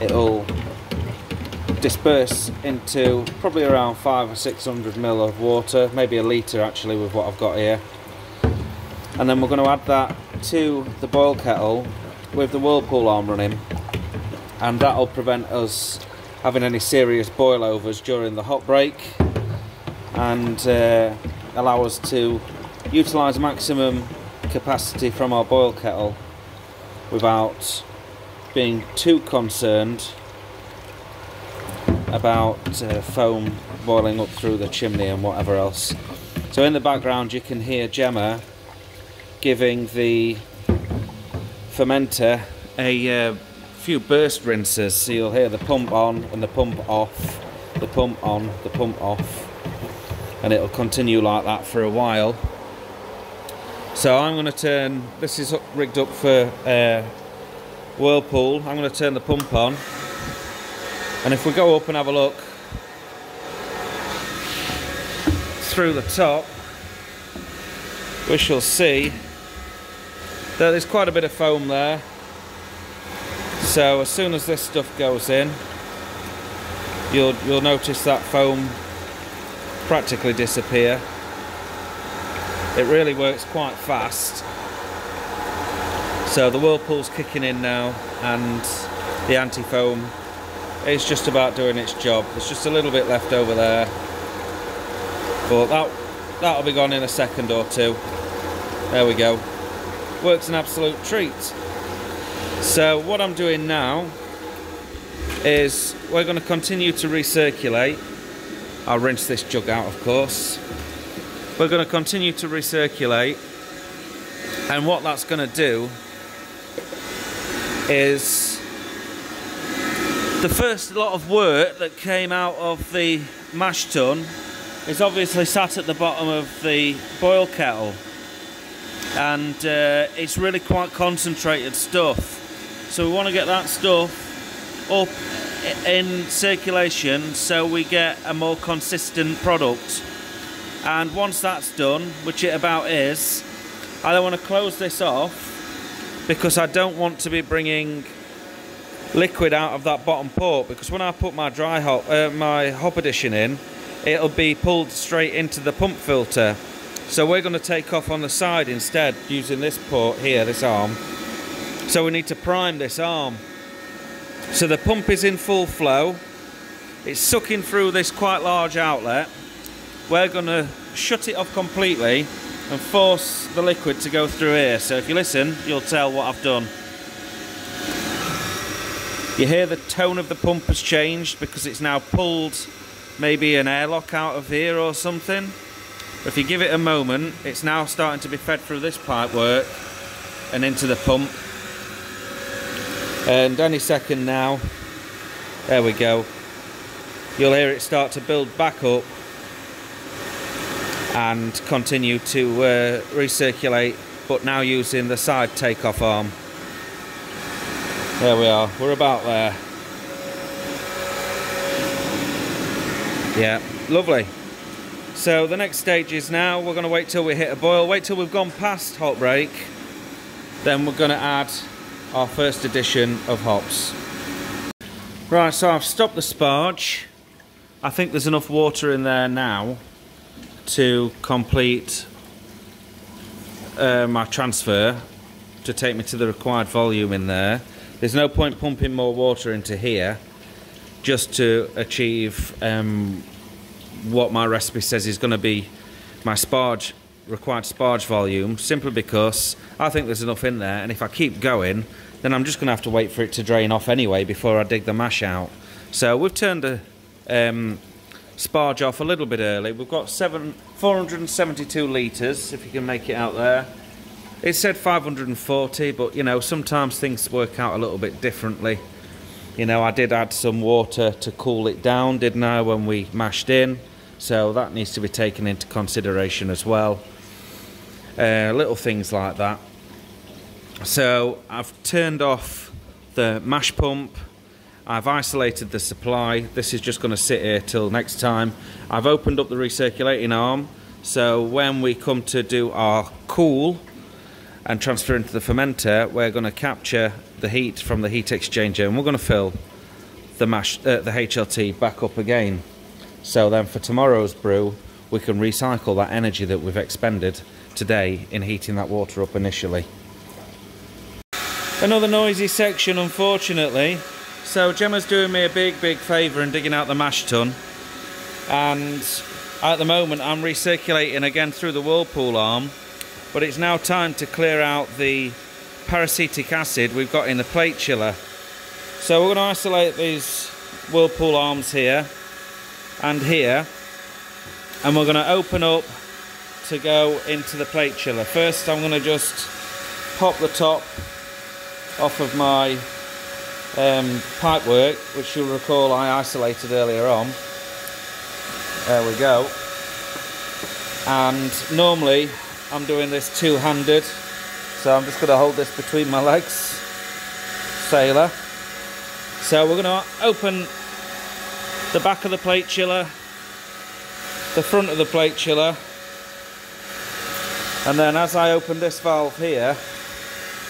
it'll disperse into probably around 500 or 600 mil of water, maybe a litre actually with what I've got here. And then we're going to add that to the boil kettle with the whirlpool arm running, and that'll prevent us having any serious boil overs during the hot break, and allow us to utilise maximum capacity from our boil kettle without being too concerned about foam boiling up through the chimney and whatever else. So in the background you can hear Gemma giving the fermenter a few burst rinses, so you'll hear the pump on and the pump off, the pump on, the pump off, and it'll continue like that for a while. So I'm going to turn, this is rigged up for whirlpool, I'm going to turn the pump on. And if we go up and have a look through the top, we shall see that there's quite a bit of foam there. So as soon as this stuff goes in, you'll notice that foam practically disappear. It really works quite fast. So the whirlpool's kicking in now, and the anti-foam, it's just about doing its job. There's just a little bit left over there, but that'll be gone in a second or two. There we go. Works an absolute treat. So what I'm doing now is we're going to continue to recirculate. I'll rinse this jug out, of course. We're going to continue to recirculate, and what that's going to do is the first lot of work that came out of the mash tun is obviously sat at the bottom of the boil kettle, and it's really quite concentrated stuff, so we want to get that stuff up in circulation so we get a more consistent product. And once that's done, which it about is, I don't want to close this off because I don't want to be bringing liquid out of that bottom port, because when I put my dry hop, my hop addition in, it'll be pulled straight into the pump filter. So we're going to take off on the side instead, using this port here, this arm. So we need to prime this arm. So the pump is in full flow, it's sucking through this quite large outlet. We're going to shut it off completely and force the liquid to go through here. So if you listen, you'll tell what I've done. You hear the tone of the pump has changed because it's now pulled maybe an airlock out of here or something. If you give it a moment, it's now starting to be fed through this pipe work and into the pump. And any second now, there we go, you'll hear it start to build back up and continue to recirculate, but now using the side takeoff arm. There we are, we're about there. Yeah, lovely. So the next stage is now, we're going to wait till we hit a boil, wait till we've gone past hot break, then we're going to add our first addition of hops. Right, so I've stopped the sparge. I think there's enough water in there now to complete my transfer to take me to the required volume in there. There's no point pumping more water into here just to achieve what my recipe says is going to be my sparge, required sparge volume, simply because I think there's enough in there, and if I keep going then I'm just going to have to wait for it to drain off anyway before I dig the mash out. So we've turned sparge off a little bit early. We've got 472 litres, if you can make it out there. It said 540, but you know, sometimes things work out a little bit differently. You know, I did add some water to cool it down, didn't I, when we mashed in, so that needs to be taken into consideration as well. Little things like that. So I've turned off the mash pump, I've isolated the supply. This is just going to sit here till next time. I've opened up the recirculating arm, so when we come to do our cool and transfer into the fermenter, we're going to capture the heat from the heat exchanger, and we're going to fill the HLT back up again. So then for tomorrow's brew, we can recycle that energy that we've expended today in heating that water up initially. Another noisy section, unfortunately. So Gemma's doing me a big favour in digging out the mash tun, and at the moment I'm recirculating again through the whirlpool arm, but it's now time to clear out the parasitic acid we've got in the plate chiller. So we're going to isolate these whirlpool arms here, and we're going to open up to go into the plate chiller. First I'm going to just pop the top off of my pipework, which you'll recall I isolated earlier on. There we go. And normally I'm doing this two-handed, so I'm just going to hold this between my legs, sailor. So we're going to open the back of the plate chiller, the front of the plate chiller, and then as I open this valve here,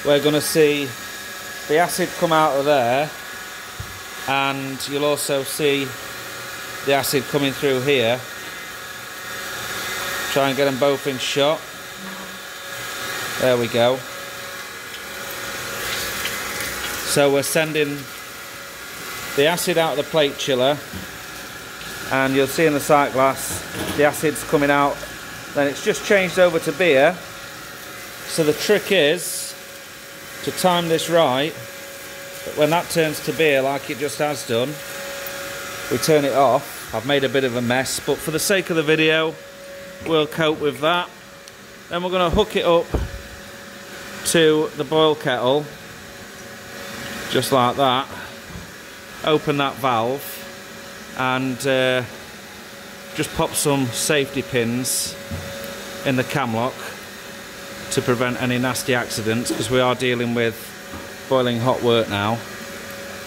we're going to see the acid come out of there, and you'll also see the acid coming through here. Try and get them both in shot. There we go. So we're sending the acid out of the plate chiller, and you'll see in the sight glass the acid's coming out. Then it's just changed over to beer. So the trick is to time this right, but when that turns to beer, like it just has done, we turn it off. I've made a bit of a mess, but for the sake of the video, we'll cope with that. Then we're going to hook it up to the boil kettle, just like that. Open that valve, and just pop some safety pins in the cam lock to prevent any nasty accidents, because we are dealing with boiling hot work now,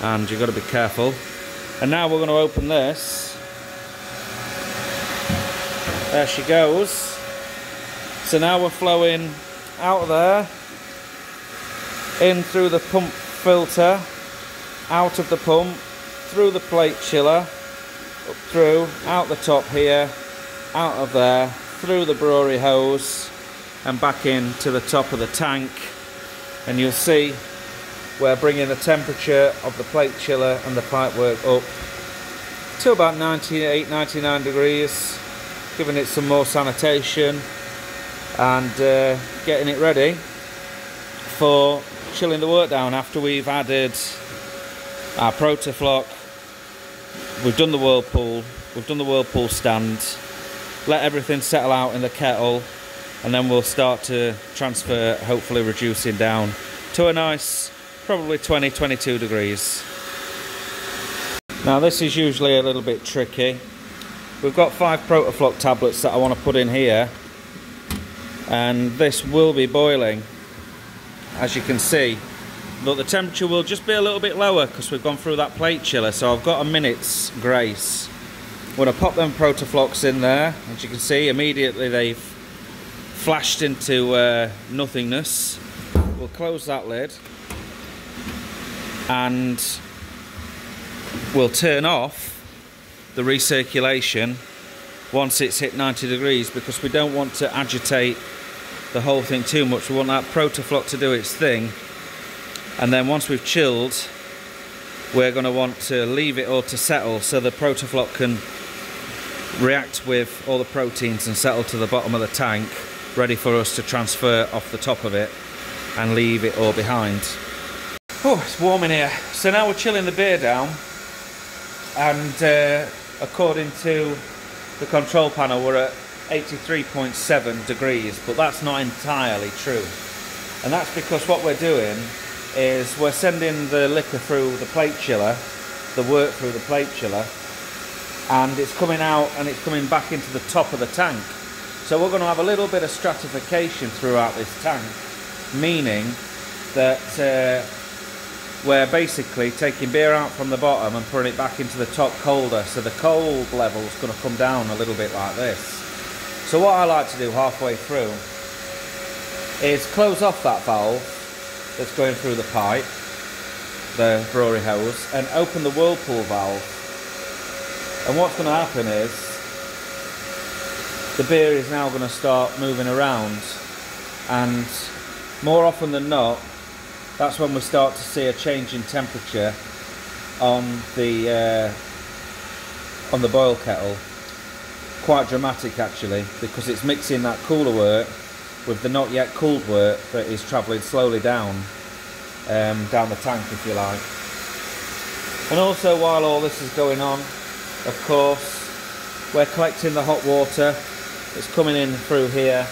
and you've got to be careful. And now we're going to open this. There she goes. So now we're flowing out of there, in through the pump filter, out of the pump, through the plate chiller, up through, out the top here, out of there, through the brewery hose, and back into the top of the tank. And you'll see we're bringing the temperature of the plate chiller and the pipework up to about 98, 99 degrees, giving it some more sanitation, and getting it ready for chilling the wort down after we've added our Protofloc. We've done the whirlpool, we've done the whirlpool stand, let everything settle out in the kettle, and then we'll start to transfer, hopefully reducing down to a nice, probably 20, 22 degrees. Now this is usually a little bit tricky. We've got 5 Protofloc tablets that I want to put in here, and this will be boiling, as you can see. But the temperature will just be a little bit lower because we've gone through that plate chiller, so I've got a minute's grace. I'm going to pop them Protoflocs in there. As you can see, immediately they've flashed into nothingness. We'll close that lid, and we'll turn off the recirculation once it's hit 90 degrees, because we don't want to agitate the whole thing too much. We want that Protofloc to do its thing, and then once we've chilled, we're going to want to leave it all to settle so the Protofloc can react with all the proteins and settle to the bottom of the tank, ready for us to transfer off the top of it and leave it all behind. Oh, it's warm in here. So now we're chilling the beer down, and according to the control panel, we're at 83.7 degrees, but that's not entirely true. And that's because what we're doing is we're sending the liquor through the plate chiller, the wort through the plate chiller, and it's coming out and it's coming back into the top of the tank. So we're going to have a little bit of stratification throughout this tank, meaning that we're basically taking beer out from the bottom and putting it back into the top colder, so the cold level is going to come down a little bit like this. So what I like to do halfway through is close off that valve that's going through the pipe, the brewery hose, and open the whirlpool valve. And what's going to happen is the beer is now going to start moving around, and more often than not, that's when we start to see a change in temperature on the boil kettle. Quite dramatic actually, because it's mixing that cooler wort with the not yet cooled wort that is travelling slowly down, down the tank if you like. And also while all this is going on, of course, we're collecting the hot water. It's coming in through here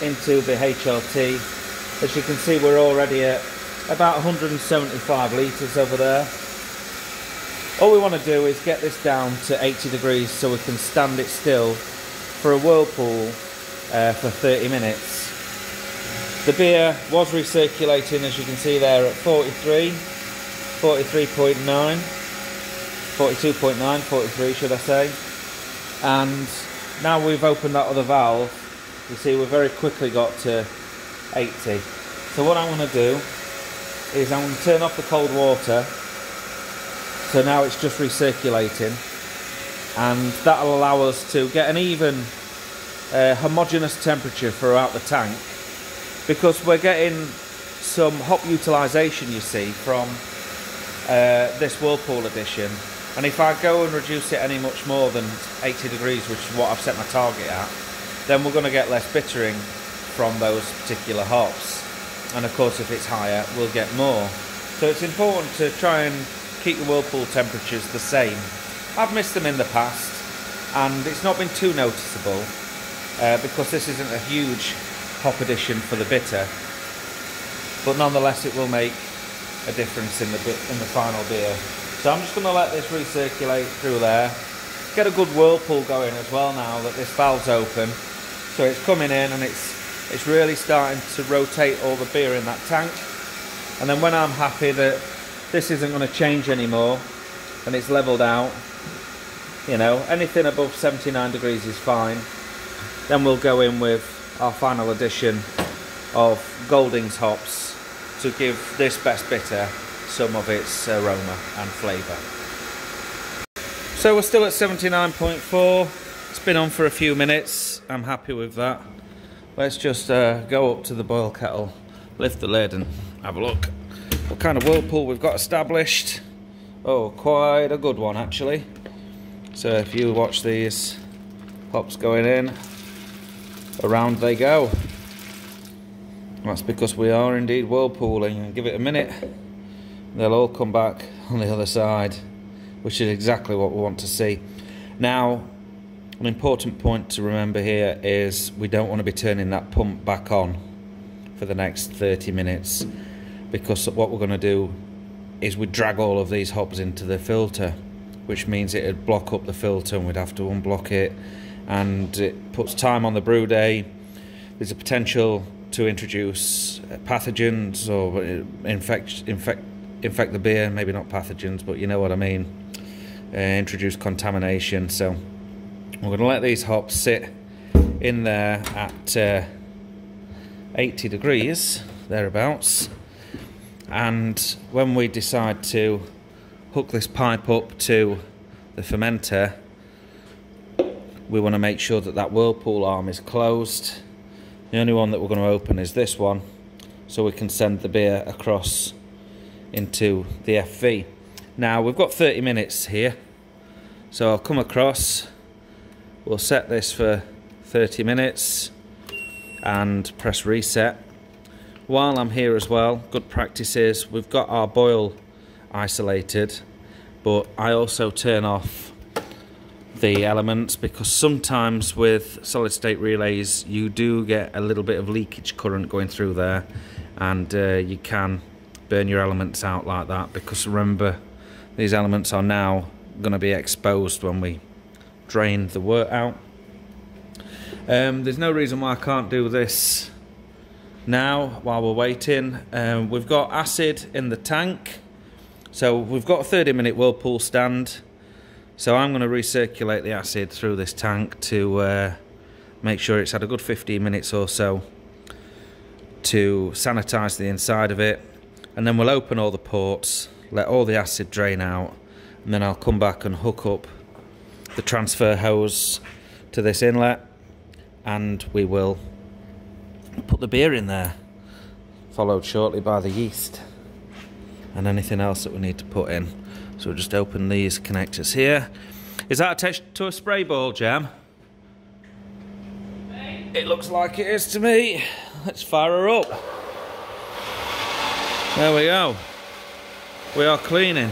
into the HLT. As you can see, we're already at about 175 litres over there. All we want to do is get this down to 80 degrees so we can stand it still for a whirlpool for 30 minutes. The beer was recirculating, as you can see there, at 43, 43.9, 42.9, 43 should I say. And now we've opened that other valve, you see we've very quickly got to 80. So what I'm going to do is I'm going to turn off the cold water, so now it's just recirculating, and that'll allow us to get an even homogeneous temperature throughout the tank, because we're getting some hop utilisation, you see, from this whirlpool addition. And if I go and reduce it any much more than 80 degrees, which is what I've set my target at, then we're going to get less bittering from those particular hops. And of course, if it's higher, we'll get more. So it's important to try and keep the whirlpool temperatures the same. I've missed them in the past, and it's not been too noticeable because this isn't a huge hop addition for the bitter. But nonetheless, it will make a difference in the final beer. So I'm just going to let this recirculate through there, get a good whirlpool going as well now that this valve's open. So it's coming in and it's really starting to rotate all the beer in that tank. And then when I'm happy that this isn't going to change anymore and it's leveled out, you know, anything above 79 degrees is fine. Then we'll go in with our final addition of Golding's hops to give this best bitter some of its aroma and flavour. So we're still at 79.4, it's been on for a few minutes, I'm happy with that. Let's just go up to the boil kettle, lift the lid and have a look what kind of whirlpool we've got established. Oh, quite a good one actually. So if you watch these hops going in, around they go. That's because we are indeed whirlpooling. Give it a minute, they'll all come back on the other side, which is exactly what we want to see. Now, an important point to remember here is we don't want to be turning that pump back on for the next 30 minutes, because what we're going to do is we drag all of these hops into the filter, which means it would block up the filter and we'd have to unblock it, and it puts time on the brew day. There's a potential to introduce pathogens or infect the beer, maybe not pathogens, but you know what I mean, introduce contamination. So we're going to let these hops sit in there at 80 degrees, thereabouts, and when we decide to hook this pipe up to the fermenter, we want to make sure that that whirlpool arm is closed. The only one that we're going to open is this one, so we can send the beer across into the FV. Now we've got 30 minutes here, so I'll come across, we'll set this for 30 minutes and press reset. While I'm here as well, good practice is we've got our boil isolated, but I also turn off the elements, because sometimes with solid state relays you do get a little bit of leakage current going through there, and you can burn your elements out like that, because remember these elements are now going to be exposed when we drain the wort out. There's no reason why I can't do this now while we're waiting. We've got acid in the tank, so we've got a 30-minute whirlpool stand, so I'm going to recirculate the acid through this tank to make sure it's had a good 15 minutes or so to sanitize the inside of it, and then we'll open all the ports, let all the acid drain out, and then I'll come back and hook up the transfer hose to this inlet, and we will put the beer in there, followed shortly by the yeast and anything else that we need to put in. So we'll just open these connectors here. Is that attached to a spray ball, Jam? Hey. It looks like it is to me. Let's fire her up. There we go. We are cleaning.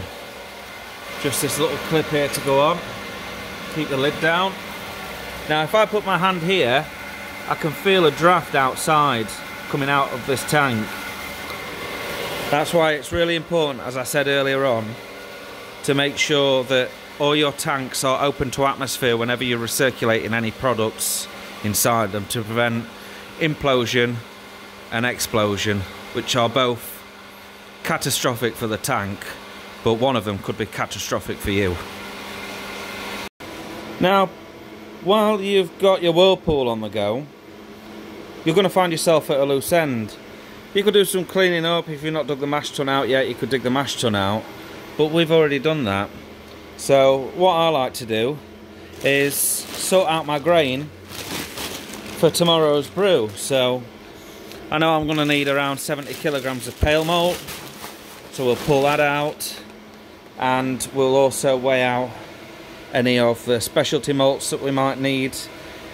Just this little clip here to go on. Keep the lid down. Now if I put my hand here, I can feel a draft outside coming out of this tank. That's why it's really important, as I said earlier on, to make sure that all your tanks are open to atmosphere whenever you're recirculating any products inside them, to prevent implosion and explosion, which are both catastrophic for the tank, but one of them could be catastrophic for you. Now, while you've got your whirlpool on the go, you're going to find yourself at a loose end. You could do some cleaning up. If you've not dug the mash tun out yet, you could dig the mash tun out, but we've already done that. So what I like to do is sort out my grain for tomorrow's brew. So I know I'm going to need around 70 kilograms of pale malt, so we'll pull that out, and we'll also weigh out any of the specialty malts that we might need.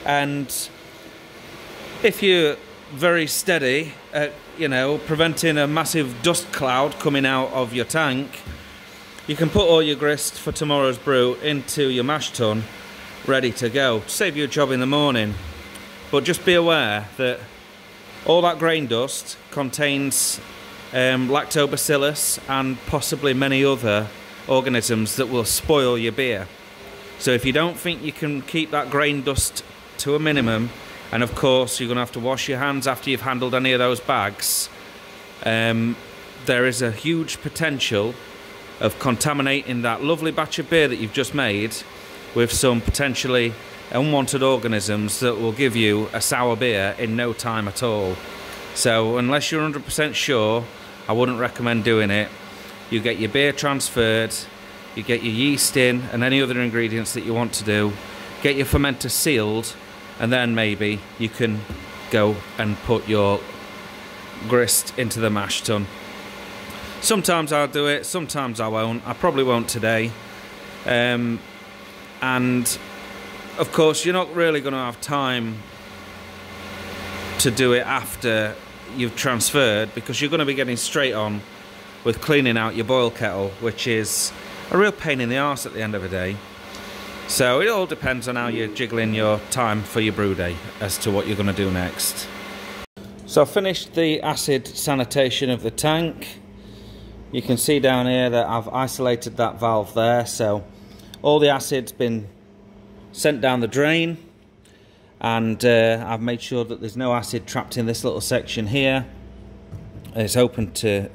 And if you're very steady at, you know, preventing a massive dust cloud coming out of your tank, you can put all your grist for tomorrow's brew into your mash tun ready to go, save you a job in the morning. But just be aware that all that grain dust contains lactobacillus and possibly many other organisms that will spoil your beer. So if you don't think you can keep that grain dust to a minimum, and of course you're going to have to wash your hands after you've handled any of those bags, there is a huge potential of contaminating that lovely batch of beer that you've just made with some potentially unwanted organisms that will give you a sour beer in no time at all. So unless you're 100% sure, I wouldn't recommend doing it. You get your beer transferred, you get your yeast in and any other ingredients that you want to do, get your fermenter sealed, and then maybe you can go and put your grist into the mash tun. Sometimes I'll do it, sometimes I won't. I probably won't today. And of course you're not really going to have time to do it after you've transferred, because you're going to be getting straight on with cleaning out your boil kettle, which is a real pain in the arse at the end of the day. So it all depends on how you're jiggling your time for your brew day as to what you're going to do next. So I finished the acid sanitation of the tank. You can see down here that I've isolated that valve there, so all the acid's been sent down the drain, and I've made sure that there's no acid trapped in this little section here. It's open to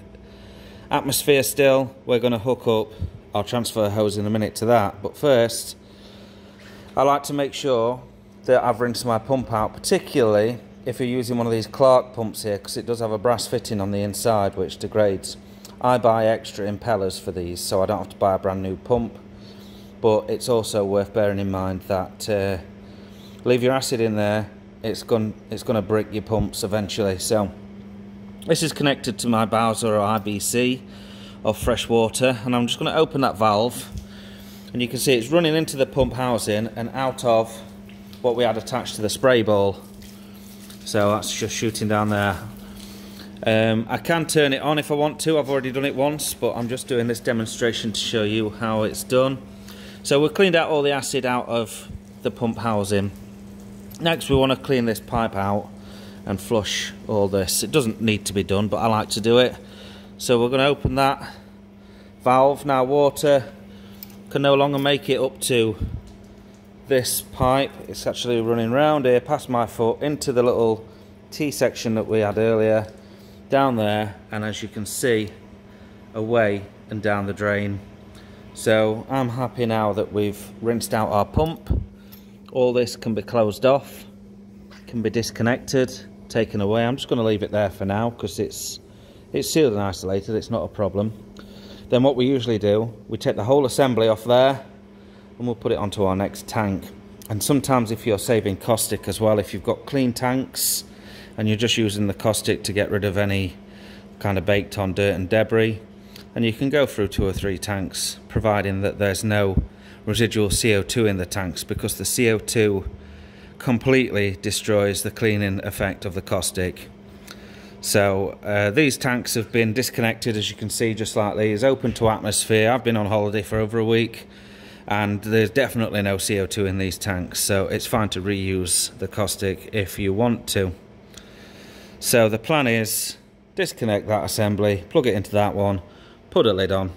atmosphere still. We're going to hook up I'll transfer hose in a minute to that, but first I like to make sure that I've rinsed my pump out, particularly if you're using one of these Clark pumps here, because it does have a brass fitting on the inside which degrades. I buy extra impellers for these so I don't have to buy a brand new pump, but it's also worth bearing in mind that leave your acid in there, it's going to brick your pumps eventually. So this is connected to my Bowser or IBC of fresh water, and I'm just going to open that valve, and you can see it's running into the pump housing and out of what we had attached to the spray ball, so that's just shooting down there. I can turn it on if I want to. I've already done it once, but I'm just doing this demonstration to show you how it's done. So we've cleaned out all the acid out of the pump housing. Next we want to clean this pipe out and flush all this. It doesn't need to be done, but I like to do it. So we're going to open that valve. Now water can no longer make it up to this pipe. It's actually running round here, past my foot, into the little T-section that we had earlier, down there, and as you can see, away and down the drain. So I'm happy now that we've rinsed out our pump. All this can be closed off, can be disconnected, taken away. I'm just going to leave it there for now because it's sealed and isolated, it's not a problem. Then what we usually do, we take the whole assembly off there and we'll put it onto our next tank. And sometimes if you're saving caustic as well, if you've got clean tanks and you're just using the caustic to get rid of any kind of baked on dirt and debris, and you can go through 2 or 3 tanks, providing that there's no residual CO2 in the tanks, because the CO2 completely destroys the cleaning effect of the caustic. So these tanks have been disconnected, as you can see, just like these, open to atmosphere. I've been on holiday for over a week and there's definitely no CO2 in these tanks, so it's fine to reuse the caustic if you want to. So the plan is disconnect that assembly, plug it into that one, put a lid on,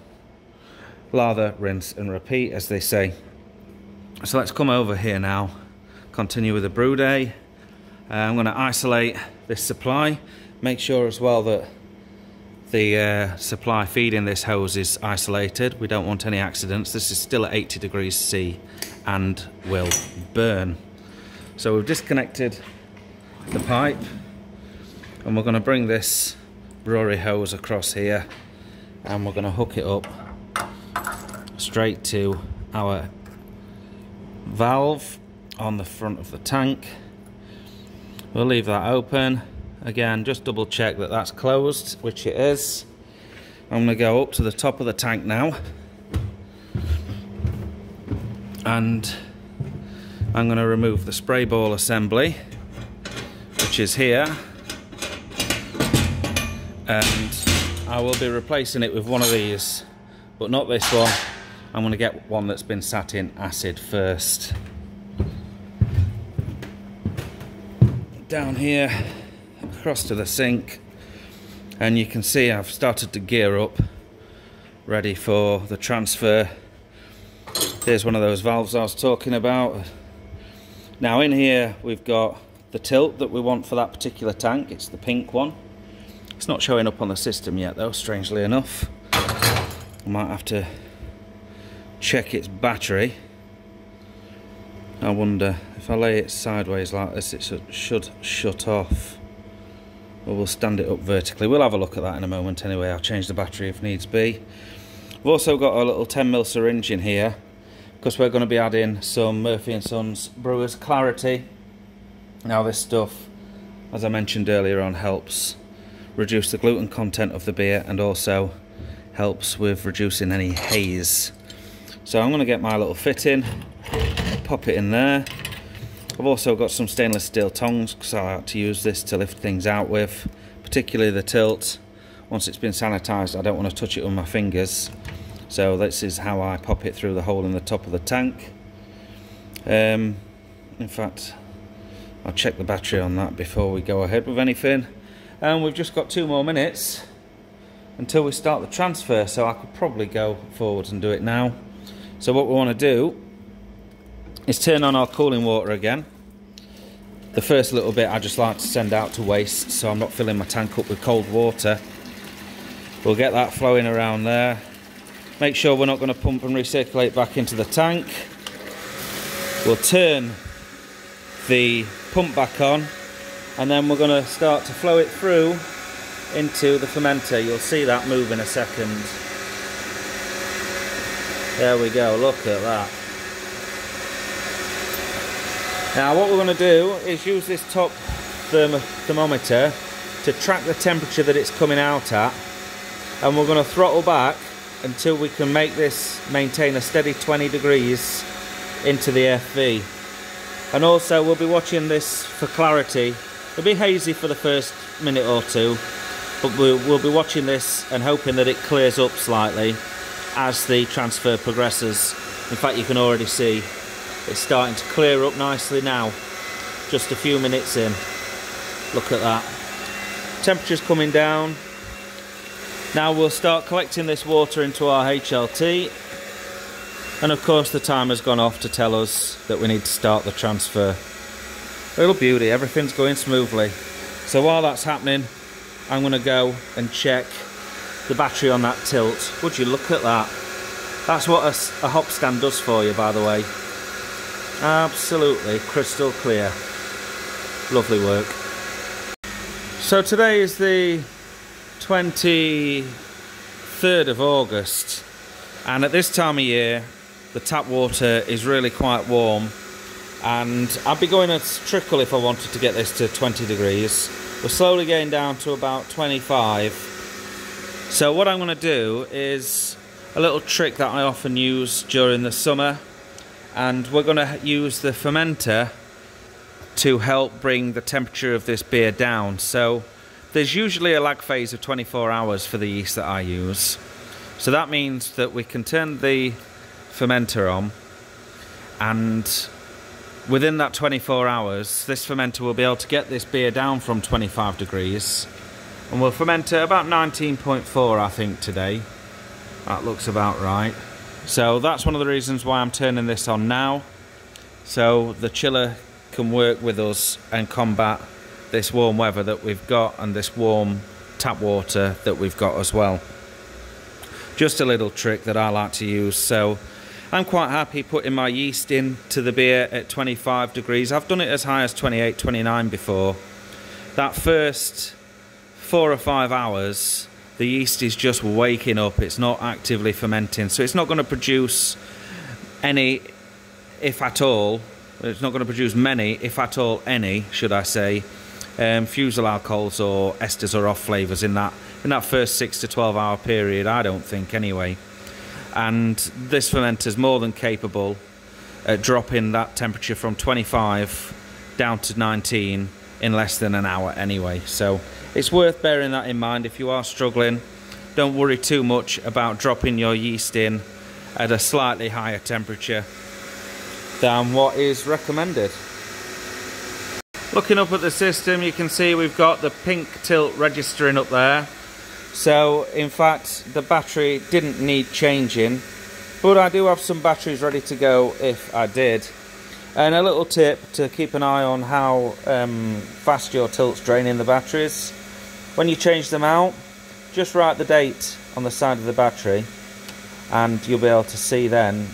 lather, rinse and repeat, as they say. So let's come over here now, continue with the brew day. I'm going to isolate this supply, make sure as well that the supply feeding this hose is isolated. We don't want any accidents. This is still at 80 degrees C and will burn. So we've disconnected the pipe and we're going to bring this brewery hose across here, and we're going to hook it up straight to our valve on the front of the tank. We'll leave that open. Again, just double check that that's closed, which it is. I'm going to go up to the top of the tank now, and I'm going to remove the spray ball assembly, which is here, and I will be replacing it with one of these, but not this one. I'm going to get one that's been sat in acid first. Down here, across to the sink, and you can see I've started to gear up, ready for the transfer. Here's one of those valves I was talking about. Now in here we've got the tilt that we want for that particular tank. It's the pink one. It's not showing up on the system yet though, strangely enough. I might have to check its battery. I wonder if I lay it sideways like this, it should shut off. Or we'll stand it up vertically. We'll have a look at that in a moment anyway. I'll change the battery if needs be. We've also got a little 10 ml syringe in here because we're going to be adding some Murphy's & Sons Brewers Clarity. Now this stuff, as I mentioned earlier on, helps reduce the gluten content of the beer and also helps with reducing any haze. So I'm going to get my little fit in, pop it in there. I've also got some stainless steel tongs because I like to use this to lift things out with, particularly the tilt. Once it's been sanitized, I don't want to touch it with my fingers, so this is how I pop it through the hole in the top of the tank. In fact, I'll check the battery on that before we go ahead with anything. And we've just got 2 more minutes until we start the transfer, so I could probably go forwards and do it now. So what we want to do is turn on our cooling water again. The first little bit I just like to send out to waste, so I'm not filling my tank up with cold water. We'll get that flowing around there. Make sure we're not going to pump and recirculate back into the tank. We'll turn the pump back on, and then we're going to start to flow it through into the fermenter. You'll see that move in a second. There we go, look at that. Now what we're going to do is use this top thermometer to track the temperature that it's coming out at, and we're going to throttle back until we can make this maintain a steady 20 degrees into the FV. And also we'll be watching this for clarity. It'll be hazy for the first minute or two, but we'll be watching this and hoping that it clears up slightly as the transfer progresses. In fact, you can already see it's starting to clear up nicely now, just a few minutes in. Look at that. Temperature's coming down. Now we'll start collecting this water into our HLT. And of course the timer's gone off to tell us that we need to start the transfer. Little beauty, everything's going smoothly. So while that's happening, I'm gonna go and check the battery on that Tilt. Would you look at that? That's what a hop stand does for you, by the way. Absolutely crystal clear. Lovely work. So today is the 23rd of August, and at this time of year the tap water is really quite warm, and I'd be going a trickle if I wanted to get this to 20 degrees. We're slowly getting down to about 25. So what I'm going to do is a little trick that I often use during the summer, and we're going to use the fermenter to help bring the temperature of this beer down. So there's usually a lag phase of 24 hours for the yeast that I use. So that means that we can turn the fermenter on, and within that 24 hours, this fermenter will be able to get this beer down from 25 degrees. And we'll ferment at about 19.4, I think, today. That looks about right. So that's one of the reasons why I'm turning this on now. So the chiller can work with us and combat this warm weather that we've got and this warm tap water that we've got as well. Just a little trick that I like to use. So I'm quite happy putting my yeast into the beer at 25 degrees. I've done it as high as 28, 29 before. That first 4 or 5 hours, the yeast is just waking up. It's not actively fermenting. So it's not going to produce any, if at all, it's not going to produce many, if at all any, should I say, fusel alcohols or esters or off flavours in that first 6 to 12 hour period, I don't think anyway. And this fermenter's more than capable at dropping that temperature from 25 down to 19 in less than an hour anyway. So it's worth bearing that in mind. If you are struggling, don't worry too much about dropping your yeast in at a slightly higher temperature than what is recommended. Looking up at the system, you can see we've got the pink Tilt registering up there. So in fact the battery didn't need changing, but I do have some batteries ready to go if I did. And a little tip to keep an eye on how fast your Tilt's draining the batteries. When you change them out, just write the date on the side of the battery and you'll be able to see then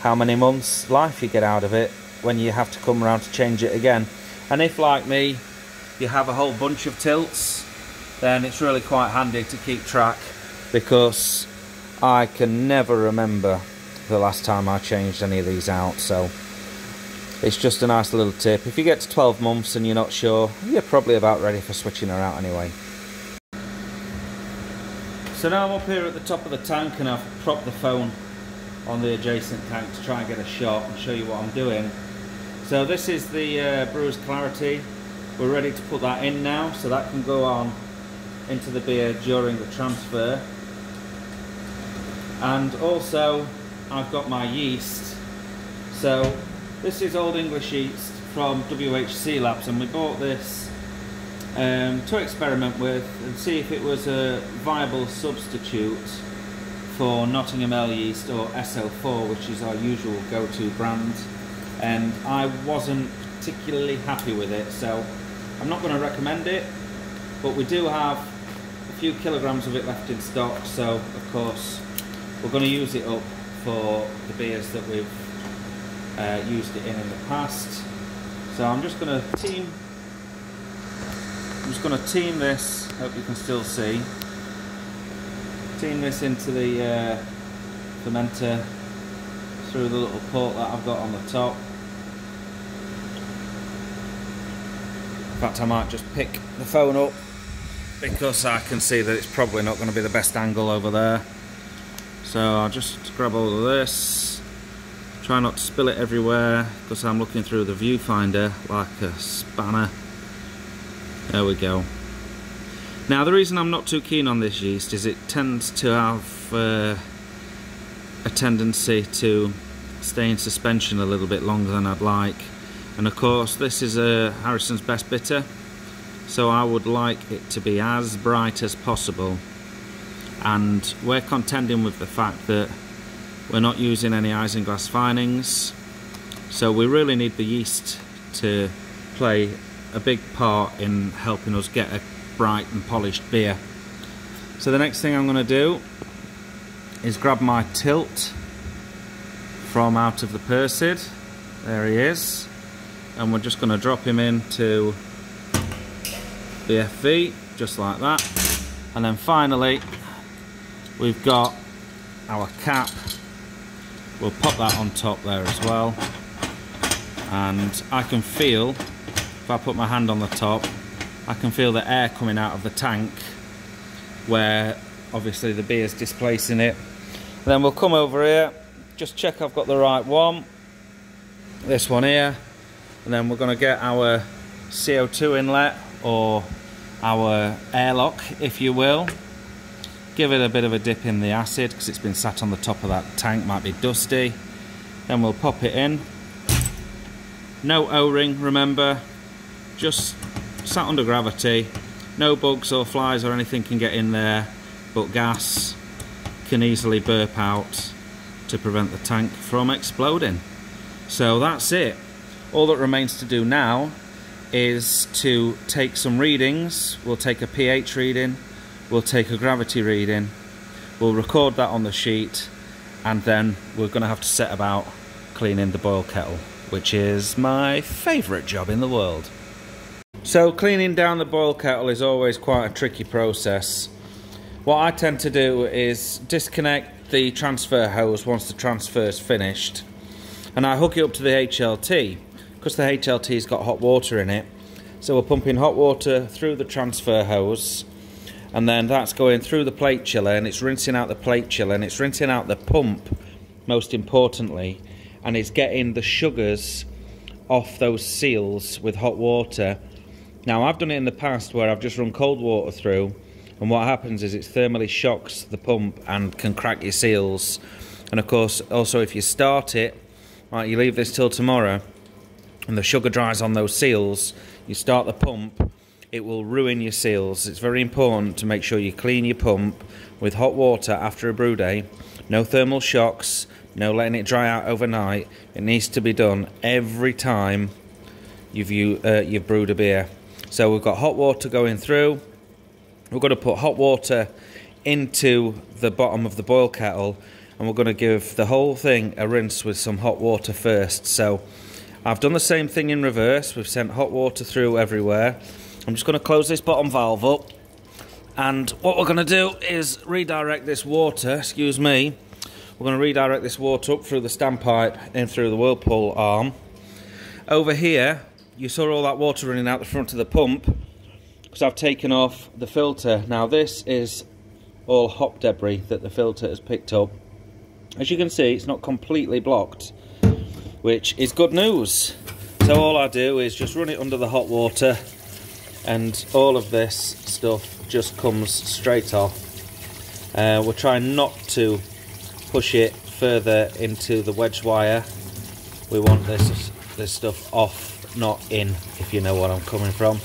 how many months life you get out of it when you have to come around to change it again. And if, like me, you have a whole bunch of Tilts, then it's really quite handy to keep track, because I can never remember the last time I changed any of these out. So it's just a nice little tip. If you get to 12 months and you're not sure, you're probably about ready for switching her out anyway. So now I'm up here at the top of the tank, and I've propped the phone on the adjacent tank to try and get a shot and show you what I'm doing. So this is the Brewer's Clarity. We're ready to put that in now, so that can go on into the beer during the transfer. And also I've got my yeast. So this is Old English yeast from WHC Labs, and we bought this to experiment with and see if it was a viable substitute for Nottingham ale yeast or SO4, which is our usual go-to brand, and I wasn't particularly happy with it, so I'm not going to recommend it. But we do have a few kilograms of it left in stock, so of course we're going to use it up for the beers that we've used it in the past. So I'm just going to team this, hope you can still see, this into the fermenter through the little port that I've got on the top. In fact, I might just pick the phone up because I can see that it's probably not going to be the best angle over there. So I'll just grab all of this, try not to spill it everywhere because I'm looking through the viewfinder like a spanner. There we go. Now, the reason I'm not too keen on this yeast is it tends to have a tendency to stay in suspension a little bit longer than I'd like. And of course this is a Harrison's best bitter, so I would like it to be as bright as possible, and we're contending with the fact that we're not using any isinglass finings, so we really need the yeast to play a big part in helping us get a bright and polished beer. So the next thing I'm going to do is grab my Tilt from out of the Persid. There he is, and we're just going to drop him into BFV just like that. And then finally we've got our cap. We'll pop that on top there as well, and I can feel, if I put my hand on the top, I can feel the air coming out of the tank where obviously the beer's displacing it. And then we'll come over here, just check I've got the right one, this one here, and then we're going to get our CO2 inlet, or our airlock if you will. Give it a bit of a dip in the acid because it's been sat on the top of that tank, might be dusty. Then we'll pop it in. No O-ring, remember, just sat under gravity. No bugs or flies or anything can get in there, but gas can easily burp out to prevent the tank from exploding. So that's it. All that remains to do now is to take some readings. We'll take a pH reading, we'll take a gravity reading, we'll record that on the sheet, and then we're going to have to set about cleaning the boil kettle, which is my favourite job in the world. So cleaning down the boil kettle is always quite a tricky process. What I tend to do is disconnect the transfer hose once the transfer's finished, and I hook it up to the HLT, because the HLT's got hot water in it. So we're pumping hot water through the transfer hose, and then that's going through the plate chiller, and it's rinsing out the plate chiller, and it's rinsing out the pump, most importantly, and it's getting the sugars off those seals with hot water. Now I've done it in the past where I've just run cold water through, and what happens is it thermally shocks the pump and can crack your seals. And of course also if you start it, right, you leave this till tomorrow and the sugar dries on those seals, you start the pump, it will ruin your seals. It's very important to make sure you clean your pump with hot water after a brew day. No thermal shocks, no letting it dry out overnight. It needs to be done every time you've brewed a beer. So we've got hot water going through. We're going to put hot water into the bottom of the boil kettle, and we're going to give the whole thing a rinse with some hot water first. So I've done the same thing in reverse. We've sent hot water through everywhere. I'm just going to close this bottom valve up, and what we're going to do is redirect this water, we're going to redirect this water up through the standpipe in through the whirlpool arm. Over here, you saw all that water running out the front of the pump because I've taken off the filter. Now this is all hop debris that the filter has picked up. As you can see, it's not completely blocked, which is good news. So all I do is just run it under the hot water, and all of this stuff just comes straight off. We're trying not to push it further into the wedge wire. We want this stuff off, not in, if you know what I'm coming from.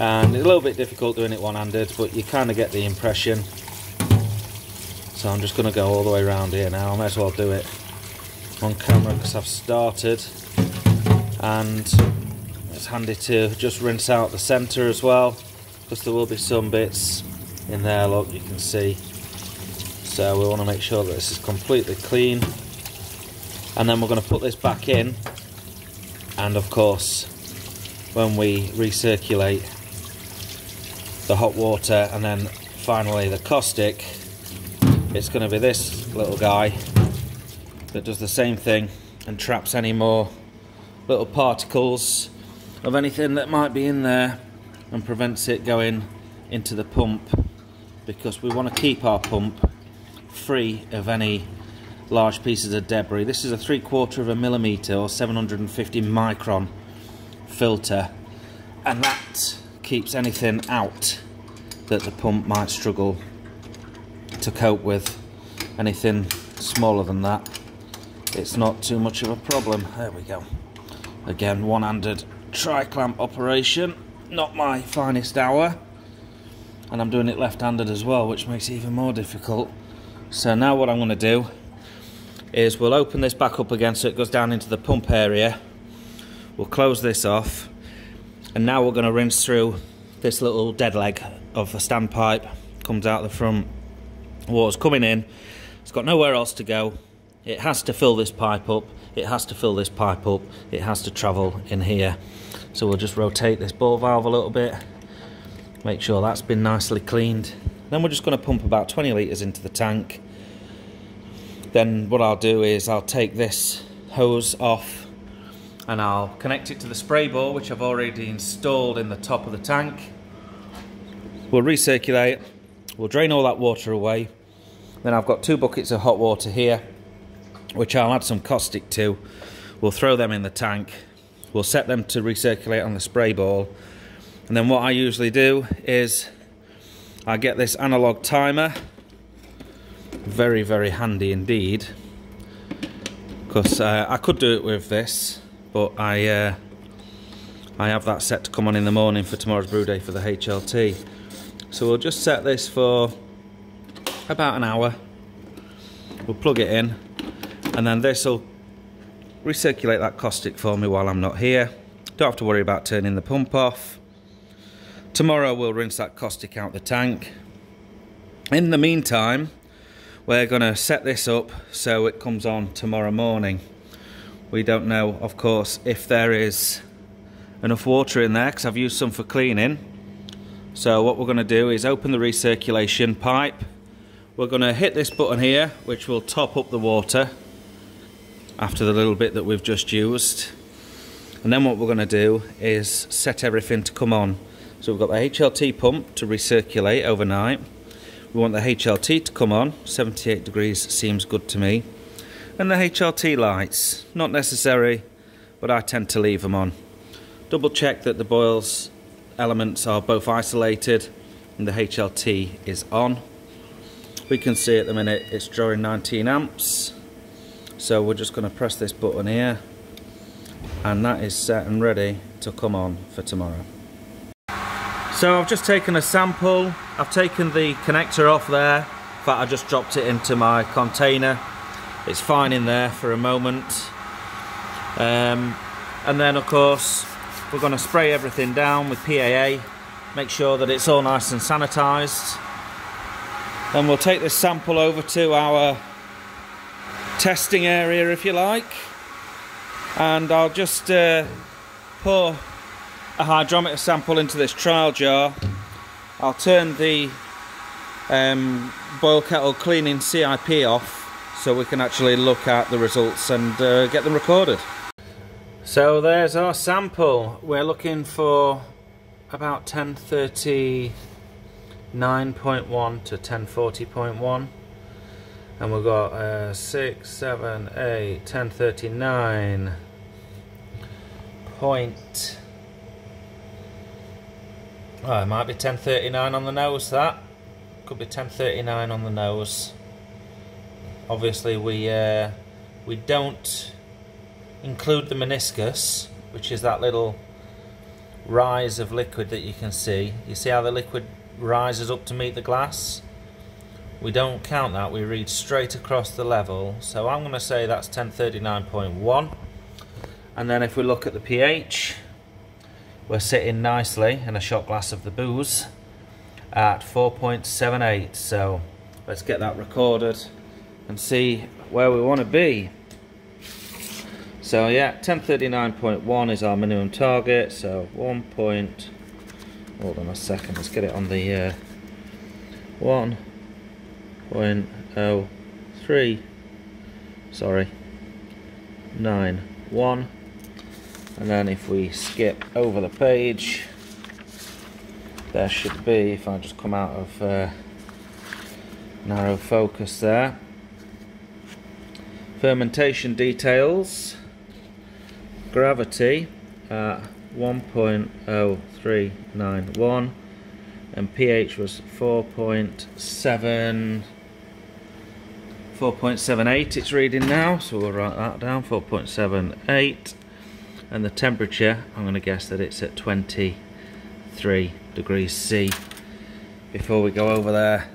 And it's a little bit difficult doing it one-handed, but you kind of get the impression. So I'm just going to go all the way around here now. I might as well do it on camera because I've started, and it's handy to just rinse out the center as well, because there will be some bits in there, look, you can see. So we want to make sure that this is completely clean, and then we're going to put this back in, and of course when we recirculate the hot water and then finally the caustic, it's going to be this little guy that does the same thing and traps any more little particles of anything that might be in there and prevents it going into the pump, because we want to keep our pump free of any large pieces of debris. This is a 3/4 of a millimetre or 750 micron filter, and that keeps anything out that the pump might struggle to cope with. Anything smaller than that it's not too much of a problem. There we go. Again, one-handed tri-clamp operation, not my finest hour, and I'm doing it left-handed as well, which makes it even more difficult. So now what I'm going to do is we'll open this back up again so it goes down into the pump area. We'll close this off, and now we're going to rinse through this little dead leg of the standpipe. Comes out the front, water's coming in, it's got nowhere else to go, it has to fill this pipe up, it has to fill this pipe up, it has to travel in here. So we'll just rotate this ball valve a little bit, make sure that's been nicely cleaned. Then we're just going to pump about 20 litres into the tank. Then what I'll do is I'll take this hose off and I'll connect it to the spray bore, which I've already installed in the top of the tank. We'll recirculate, we'll drain all that water away. Then I've got two buckets of hot water here, which I'll add some caustic to. We'll throw them in the tank, we'll set them to recirculate on the spray ball. And then what I usually do is I get this analog timer, very, very handy indeed, because I could do it with this, but I have that set to come on in the morning for tomorrow's brew day for the HLT. So we'll just set this for about an hour, we'll plug it in, and then this will recirculate that caustic for me while I'm not here. Don't have to worry about turning the pump off. Tomorrow we'll rinse that caustic out the tank. In the meantime, we're going to set this up so it comes on tomorrow morning. We don't know, of course, if there is enough water in there, because I've used some for cleaning. So what we're going to do is open the recirculation pipe. We're going to hit this button here, which will top up the water after the little bit that we've just used. And then what we're going to do is set everything to come on. So we've got the HLT pump to recirculate overnight. We want the HLT to come on, 78 degrees seems good to me. And the HLT lights, not necessary, but I tend to leave them on. Double check that the boils elements are both isolated and the HLT is on. We can see at the minute it's drawing 19 amps. So we're just going to press this button here, and that is set and ready to come on for tomorrow. So I've just taken a sample, I've taken the connector off there, in fact I just dropped it into my container, it's fine in there for a moment. And then of course we're going to spray everything down with PAA, make sure that it's all nice and sanitised. Then we'll take this sample over to our testing area, if you like, and I'll just pour a hydrometer sample into this trial jar. I'll turn the boil kettle cleaning CIP off so we can actually look at the results and get them recorded. So there's our sample. We're looking for about 1039.1 to 1040.1. And we've got 6, 7, 8, 1039 point... Oh, it might be 1039 on the nose, that. Could be 1039 on the nose. Obviously we don't include the meniscus, which is that little rise of liquid that you can see. You see how the liquid rises up to meet the glass? We don't count that, we read straight across the level. So I'm going to say that's 1039.1. And then if we look at the pH, we're sitting nicely in a shot glass of the booze at 4.78. So let's get that recorded and see where we want to be. So yeah, 1039.1 is our minimum target. So 1 point, hold on a second, let's get it on the 1.03, sorry, 9.1, and then if we skip over the page, there should be, if I just come out of narrow focus there, fermentation details, gravity at 1.0391, and pH was 4.7. 4.78 it's reading now, so we'll write that down, 4.78. And the temperature, I'm going to guess that it's at 23 degrees C. Before we go over there,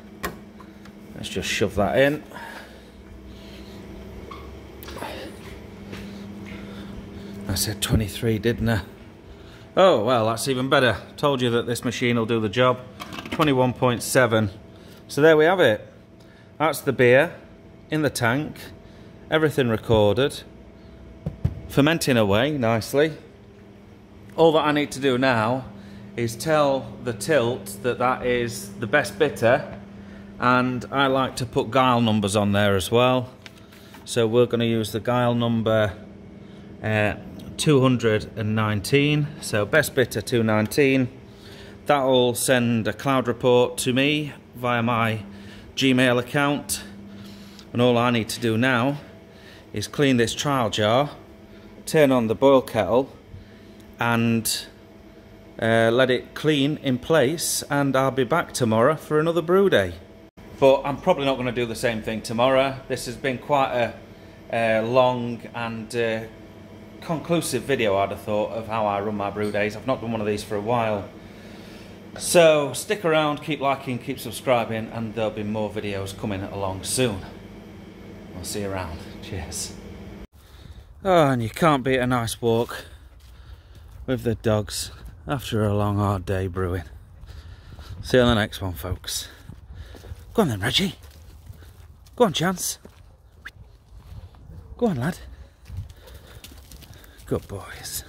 let's just shove that in. I said 23, didn't I? Oh, well, that's even better. Told you that this machine will do the job. 21.7. So there we have it. That's the beer in the tank. Everything recorded. Fermenting away nicely. All that I need to do now is tell the Tilt that that is the best bitter. And I like to put guile numbers on there as well. So we're going to use the guile number 219. So best bitter 219. That'll send a cloud report to me via my Gmail account. And all I need to do now is clean this trial jar, turn on the boil kettle, and let it clean in place, and I'll be back tomorrow for another brew day. But I'm probably not going to do the same thing tomorrow. This has been quite a long and conclusive video, I'd have thought, of how I run my brew days. I've not done one of these for a while. So stick around, keep liking, keep subscribing, and there'll be more videos coming along soon. I'll see you around. Cheers. Oh, and you can't beat a nice walk with the dogs after a long, hard day brewing. See you on the next one, folks. Go on then, Reggie. Go on, Chance. Go on, lad. Good boys.